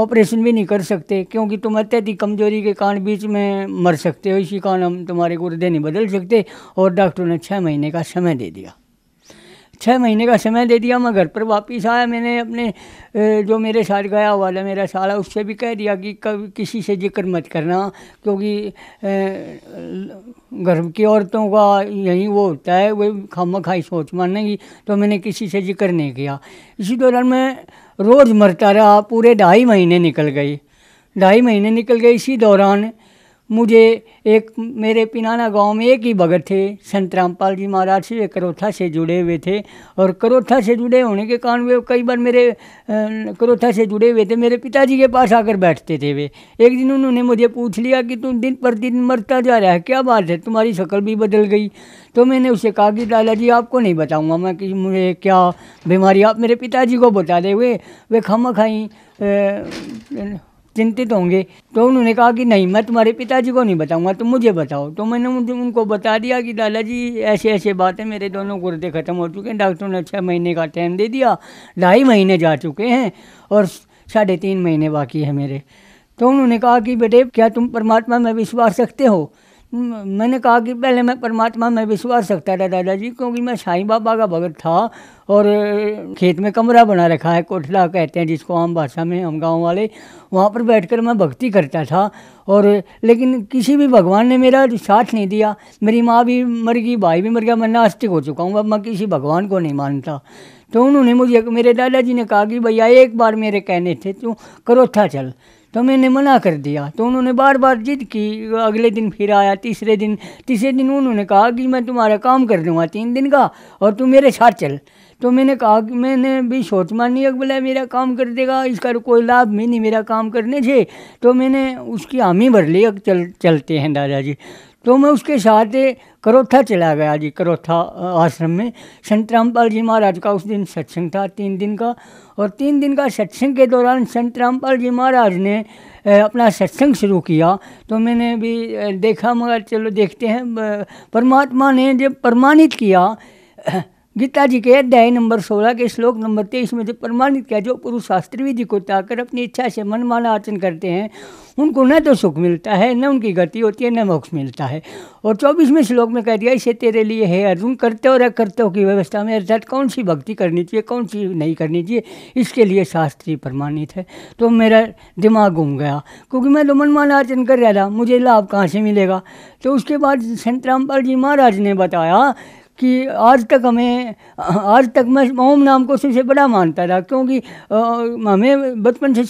ऑपरेशन भी नहीं कर सकते, क्योंकि तुम अत्यधिक कमजोरी के कारण बीच में मर सकते हो, इसी कारण हम तुम्हारे गुर्दे नहीं बदल सकते। और डॉक्टर ने 6 महीने का समय दे दिया। 6 महीने का समय दे दिया। मैं घर पर वापस आया। मैंने अपने जो मेरे साथ गया वाला मेरा साला, उससे भी कह दिया कि कभी किसी से जिक्र मत करना, क्योंकि घर की औरतों का यही वो होता है, वो खामखाई सोच मानेंगी। तो मैंने किसी से जिक्र नहीं किया। इसी दौरान मैं रोज़ मरता रहा। पूरे 2.5 महीने निकल गए। 2.5 महीने निकल गए। इसी दौरान मुझे एक मेरे पिनाना गांव में एक ही भगत थे, संत रामपाल जी महाराज से, वे करोथा से जुड़े हुए थे। और करोथा से जुड़े होने के कारण वे कई बार मेरे करोथा से जुड़े हुए थे, मेरे पिताजी के पास आकर बैठते थे। वे एक दिन उन्होंने मुझे पूछ लिया कि तुम दिन पर दिन मरता जा रहा है, क्या बात है, तुम्हारी शक्ल भी बदल गई। तो मैंने उसे कहा कि दादाजी आपको नहीं बताऊँगा मैं कि मुझे क्या बीमारी, आप मेरे पिताजी को बता दे, वे खामखाई चिंतित होंगे। तो उन्होंने कहा कि नहीं, मैं तुम्हारे पिताजी को नहीं बताऊंगा, तुम मुझे बताओ। तो मैंने उनको बता दिया कि दादाजी ऐसे ऐसे बातें, मेरे दोनों गुर्दे ख़त्म हो चुके हैं, डॉक्टरों ने 6 महीने का टाइम दे दिया, 2.5 महीने जा चुके हैं और 3.5 महीने बाकी है मेरे। तो उन्होंने कहा कि बेटे क्या तुम परमात्मा में विश्वास रखते हो? मैंने कहा कि पहले मैं परमात्मा में विश्वास रखता था दादाजी, क्योंकि मैं साई बाबा का भगत था और खेत में कमरा बना रखा है, कोठला कहते हैं जिसको आम भाषा में हम गांव वाले, वहाँ पर बैठकर मैं भक्ति करता था। और लेकिन किसी भी भगवान ने मेरा साथ नहीं दिया। मेरी माँ भी मर गई, भाई भी मर गया, मैं नास्तिक हो चुका हूँ, अब मैं किसी भगवान को नहीं मानता। तो उन्होंने मुझे, मेरे दादाजी ने कहा कि भैया एक बार मेरे कहने थे तू करोथा चल, तो मैंने मना कर दिया। तो उन्होंने बार बार जिद की। अगले दिन फिर आया, तीसरे दिन उन्होंने कहा कि मैं तुम्हारा काम कर दूंगा 3 दिन का और तुम मेरे साथ चल। तो मैंने कहा कि मैंने भी सोच मानी, बोला मेरा काम कर देगा, इसका कोई लाभ भी नहीं मेरा काम करने से। तो मैंने उसकी हामी भर ली, अब चलते हैं दादाजी। तो मैं उसके साथ करोथा चला गया जी, करोथा आश्रम में। संत रामपाल जी महाराज का उस दिन सत्संग था 3 दिन का, और 3 दिन का सत्संग के दौरान संत रामपाल जी महाराज ने अपना सत्संग शुरू किया। तो मैंने भी देखा, मगर चलो देखते हैं। परमात्मा ने जब प्रमाणित किया गीता जी के अध्याय नंबर 16 के श्लोक नंबर 23 में, जब प्रमाणित किया जो पुरुष शास्त्र विधि को ताकर अपनी इच्छा से मनमाना आचरण करते हैं उनको न तो सुख मिलता है, न उनकी गति होती है, न मोक्ष मिलता है। और 24वें श्लोक में कह दिया इसे तेरे लिए है अर्जुन करते और अकर्तव्यों की व्यवस्था में, अर्थात कौन सी भक्ति करनी चाहिए कौन सी नहीं करनी चाहिए, इसके लिए शास्त्री प्रमाणित है। तो मेरा दिमाग घूम गया, क्योंकि मैं तो मनमाना आचरण कर रहा था, मुझे लाभ कहाँ से मिलेगा। तो उसके बाद संत रामपाल जी महाराज ने बताया कि आज तक मैं ओम नाम को सबसे बड़ा मानता था, क्योंकि हमें बचपन से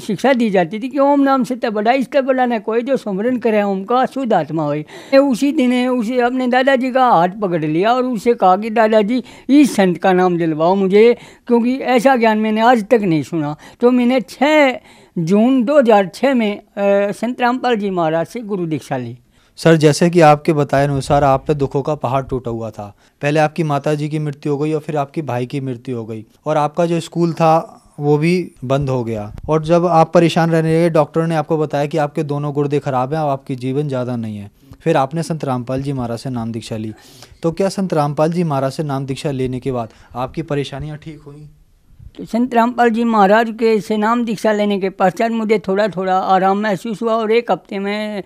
शिक्षा दी जाती थी कि ओम नाम से तब बड़ा इसका बड़ा ना कोई जो स्मरण करे ओम का शुद्ध आत्मा हो। उसी दिन उसे अपने दादाजी का हाथ पकड़ लिया और उसे कहा कि दादाजी इस संत का नाम दिलवाओ मुझे, क्योंकि ऐसा ज्ञान मैंने आज तक नहीं सुना। तो मैंने 6 जून 2006 में संत रामपाल जी महाराज से गुरु दीक्षा ली। सर, जैसे कि आपके बताए अनुसार आप पे दुखों का पहाड़ टूटा हुआ था, पहले आपकी माता जी की मृत्यु हो गई और फिर आपकी भाई की मृत्यु हो गई, और आपका जो स्कूल था वो भी बंद हो गया। और जब आप परेशान रहने लगे डॉक्टर ने आपको बताया कि आपके दोनों गुर्दे ख़राब हैं और आपकी जीवन ज़्यादा नहीं है। फिर आपने संत रामपाल जी महाराज से नाम दीक्षा ली। तो क्या संत रामपाल जी महाराज से नाम दीक्षा लेने के बाद आपकी परेशानियाँ ठीक हुई? तो संत रामपाल जी महाराज के से नाम दीक्षा लेने के पश्चात मुझे थोड़ा थोड़ा आराम महसूस हुआ और 1 हफ्ते में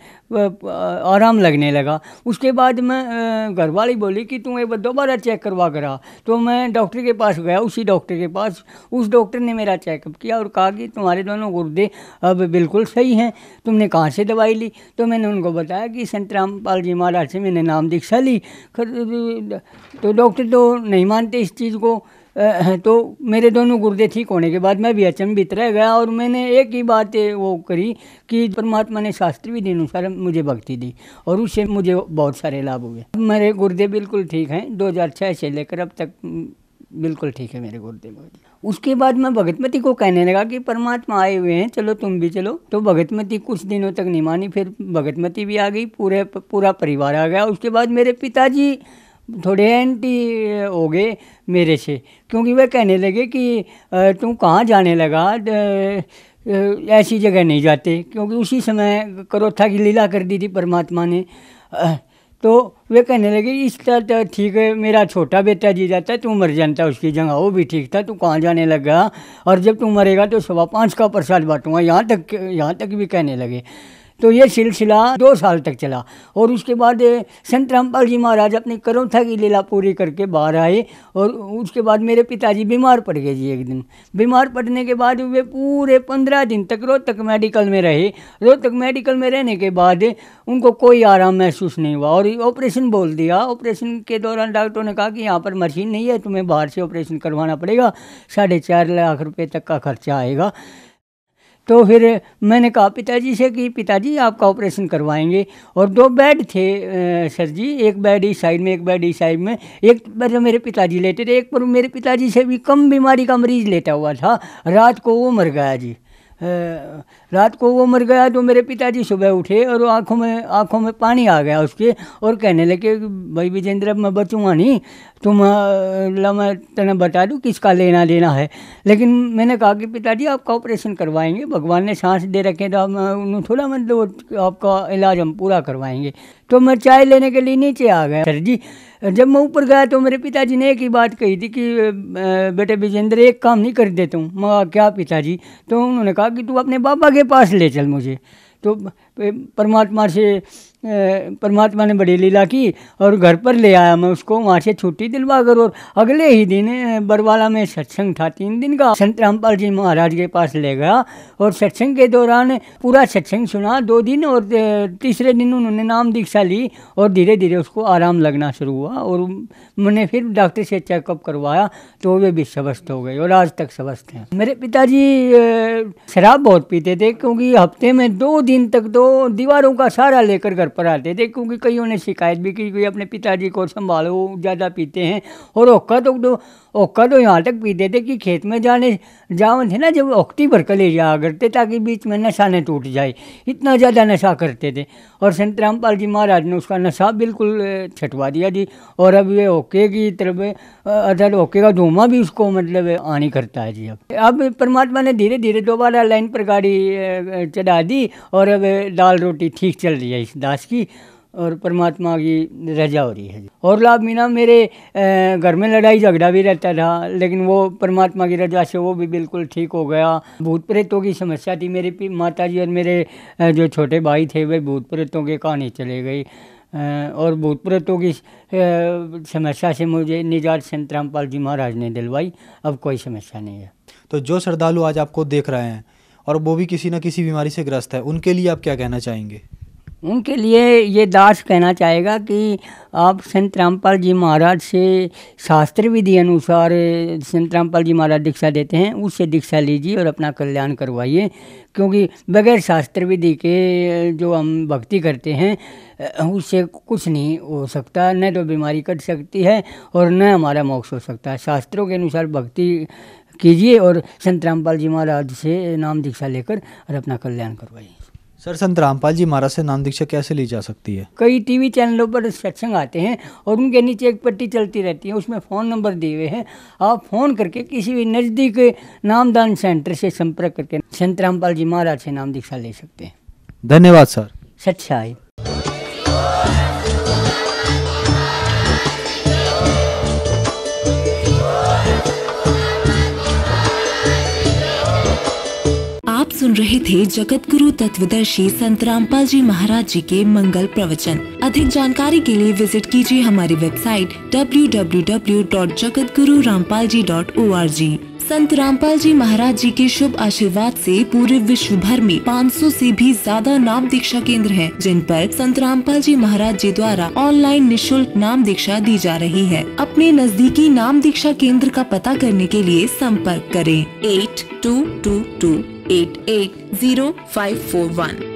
आराम लगने लगा। उसके बाद मैं, घरवाली बोली कि तू एक बार दोबारा चेक करवा कर आ। तो मैं डॉक्टर के पास गया, उसी डॉक्टर के पास। उस डॉक्टर ने मेरा चेकअप किया और कहा कि तुम्हारे दोनों गुर्दे अब बिल्कुल सही हैं, तुमने कहाँ से दवाई ली? तो मैंने उनको बताया कि संत रामपाल जी महाराज से मैंने नाम दीक्षा ली। तो डॉक्टर तो नहीं मानते इस चीज़ को। तो मेरे दोनों गुर्दे ठीक होने के बाद मैं भी अचंभित रह गया, और मैंने एक ही बात वो करी कि परमात्मा ने शास्त्र विधि अनुसार मुझे भक्ति दी और उससे मुझे बहुत सारे लाभ हुए। मेरे गुर्दे बिल्कुल ठीक हैं, 2006 से लेकर अब तक बिल्कुल ठीक है मेरे गुर्दे। उसके बाद मैं भगतमती को कहने लगा कि परमात्मा आए हुए हैं, चलो तुम भी चलो। तो भगतमती कुछ दिनों तक नहीं मानी, फिर भगतमती भी आ गई, पूरा परिवार आ गया। उसके बाद मेरे पिताजी थोड़े एंटी हो गए मेरे से, क्योंकि वह कहने लगे कि तू कहाँ जाने लगा, ऐसी जगह नहीं जाते, क्योंकि उसी समय करोथा की लीला कर दी थी परमात्मा ने। तो वे कहने लगे इस तरह ठीक है, मेरा छोटा बेटा जी जाता है, तू मर जाता उसकी जगह, वो भी ठीक था, तू कहाँ जाने लगा, और जब तू मरेगा तो 125 का प्रसाद बाँटूँगा, यहाँ तक भी कहने लगे। तो ये सिलसिला 2 साल तक चला और उसके बाद संत रामपाल जी महाराज अपनी करोथा की लीला पूरी करके बाहर आए। और उसके बाद मेरे पिताजी बीमार पड़ गए जी। एक दिन बीमार पड़ने के बाद वे पूरे 15 दिन तक रोहतक मेडिकल में रहे। रोहतक मेडिकल में रहने के बाद उनको कोई आराम महसूस नहीं हुआ और ऑपरेशन बोल दिया। ऑपरेशन के दौरान डॉक्टरों ने कहा कि यहाँ पर मशीन नहीं है, तुम्हें बाहर से ऑपरेशन करवाना पड़ेगा, 4.5 लाख रुपये तक का खर्चा आएगा। तो फिर मैंने कहा पिताजी से कि पिताजी आपका ऑपरेशन करवाएंगे। और 2 बेड थे सर जी, एक बेड इस साइड में, एक बेड इस साइड में। एक पर मेरे पिताजी लेटे थे, एक पर मेरे पिताजी से भी कम बीमारी का मरीज़ लेटा हुआ था। रात को वो मर गया जी। रात को वो मर गया तो मेरे पिताजी सुबह उठे और आंखों में पानी आ गया उसके, और कहने लगे भाई विजेंद्र अब मैं बचूँगा नहीं, तुम मैं तेना बता दूँ किसका लेना देना है। लेकिन मैंने कहा कि पिताजी आपका ऑपरेशन करवाएंगे, भगवान ने सांस दे रखे तो उन्होंने थोड़ा मतलब आपका इलाज हम पूरा करवाएंगे। तो मैं चाय लेने के लिए नीचे आ गया सर जी। जब मैं ऊपर गया तो मेरे पिताजी ने एक ही बात कही थी कि बेटे विजेंद्र एक काम नहीं कर देता हूँ। मैं क्या पिताजी? तो उन्होंने कहा कि तू अपने बाबा के पास ले चल मुझे। तो परमात्मा ने बड़ी लीला की और घर पर ले आया मैं उसको, वहाँ से छुट्टी दिलवा कर। और अगले ही दिन बरवाला में सत्संग था 3 दिन का, संत रामपाल जी महाराज के पास ले गया और सत्संग के दौरान पूरा सत्संग सुना 2 दिन। और तीसरे दिन उन्होंने नाम दीक्षा ली और धीरे धीरे उसको आराम लगना शुरू हुआ। और मैंने फिर डॉक्टर से चेकअप करवाया तो वे भी स्वस्थ हो गए और आज तक स्वस्थ हैं। मेरे पिताजी शराब बहुत पीते थे, क्योंकि हफ्ते में 2 दिन तक तो दीवारों का सहारा लेकर घर पर आते थे, क्योंकि कईयों ने शिकायत भी की कि अपने पिताजी को संभालो ज़्यादा पीते हैं। और ओक्का तो यहाँ तक पीते थे कि खेत में जावन थे ना, जब ओक्टी भर कर ले जाया करते ताकि बीच में नशा न टूट जाए, इतना ज़्यादा नशा करते थे। और संत रामपाल जी महाराज ने उसका नशा बिल्कुल छटवा दिया जी। और अब ये ओक्के की तरफ अर्थात ओक्के का धुआं भी उसको मतलब आनी करता है जी। अब परमात्मा ने धीरे धीरे दोबारा लाइन पर गाड़ी चढ़ा दी और अब दाल रोटी ठीक चल रही है इस दास की और परमात्मा की रजा हो रही है। और लाभ मीना मेरे घर में लड़ाई झगड़ा भी रहता था, लेकिन वो परमात्मा की रजा से वो भी बिल्कुल ठीक हो गया। भूत प्रेतों की समस्या थी, मेरे माताजी और मेरे जो छोटे भाई थे वे भूत प्रेतों के कहानी चले गए। और भूत प्रेतों की समस्या से मुझे निजात संत रामपाल जी महाराज ने दिलवाई, अब कोई समस्या नहीं है। तो जो श्रद्धालु आज आपको देख रहे हैं और वो भी किसी न किसी बीमारी से ग्रस्त है, उनके लिए आप क्या कहना चाहेंगे? उनके लिए ये दास कहना चाहेगा कि आप संत रामपाल जी महाराज से शास्त्र विधि अनुसार संत रामपाल जी महाराज दीक्षा देते हैं, उससे दीक्षा लीजिए और अपना कल्याण करवाइए। क्योंकि बगैर शास्त्र विधि के जो हम भक्ति करते हैं उससे कुछ नहीं हो सकता, न तो बीमारी कट सकती है और न हमारा मोक्ष हो सकता है। शास्त्रों के अनुसार भक्ति कीजिए और संत रामपाल जी महाराज से नाम दीक्षा लेकर और अपना कल्याण करवाइए। सर, संत रामपाल जी महाराज से नाम दीक्षा कैसे ली जा सकती है? कई टीवी चैनलों पर सत्संग आते हैं और उनके नीचे एक पट्टी चलती रहती है, उसमें फ़ोन नंबर दिए हुए हैं। आप फ़ोन करके किसी भी नज़दीक नामदान सेंटर से संपर्क करके संत रामपाल जी महाराज से नाम दीक्षा ले सकते हैं। धन्यवाद सर। सच्चाई। सुन रहे थे जगत गुरु तत्वदर्शी संत रामपाल जी महाराज जी के मंगल प्रवचन। अधिक जानकारी के लिए विजिट कीजिए हमारी वेबसाइट www.jagatgururampalji.org। संत रामपाल जी महाराज जी के शुभ आशीर्वाद से पूरे विश्व भर में 500 से भी ज्यादा नाम दीक्षा केंद्र हैं, जिन पर संत रामपाल जी महाराज जी द्वारा ऑनलाइन निशुल्क नाम दीक्षा दी जा रही है। अपने नजदीकी नाम दीक्षा केंद्र का पता करने के लिए संपर्क करें 8222 880541।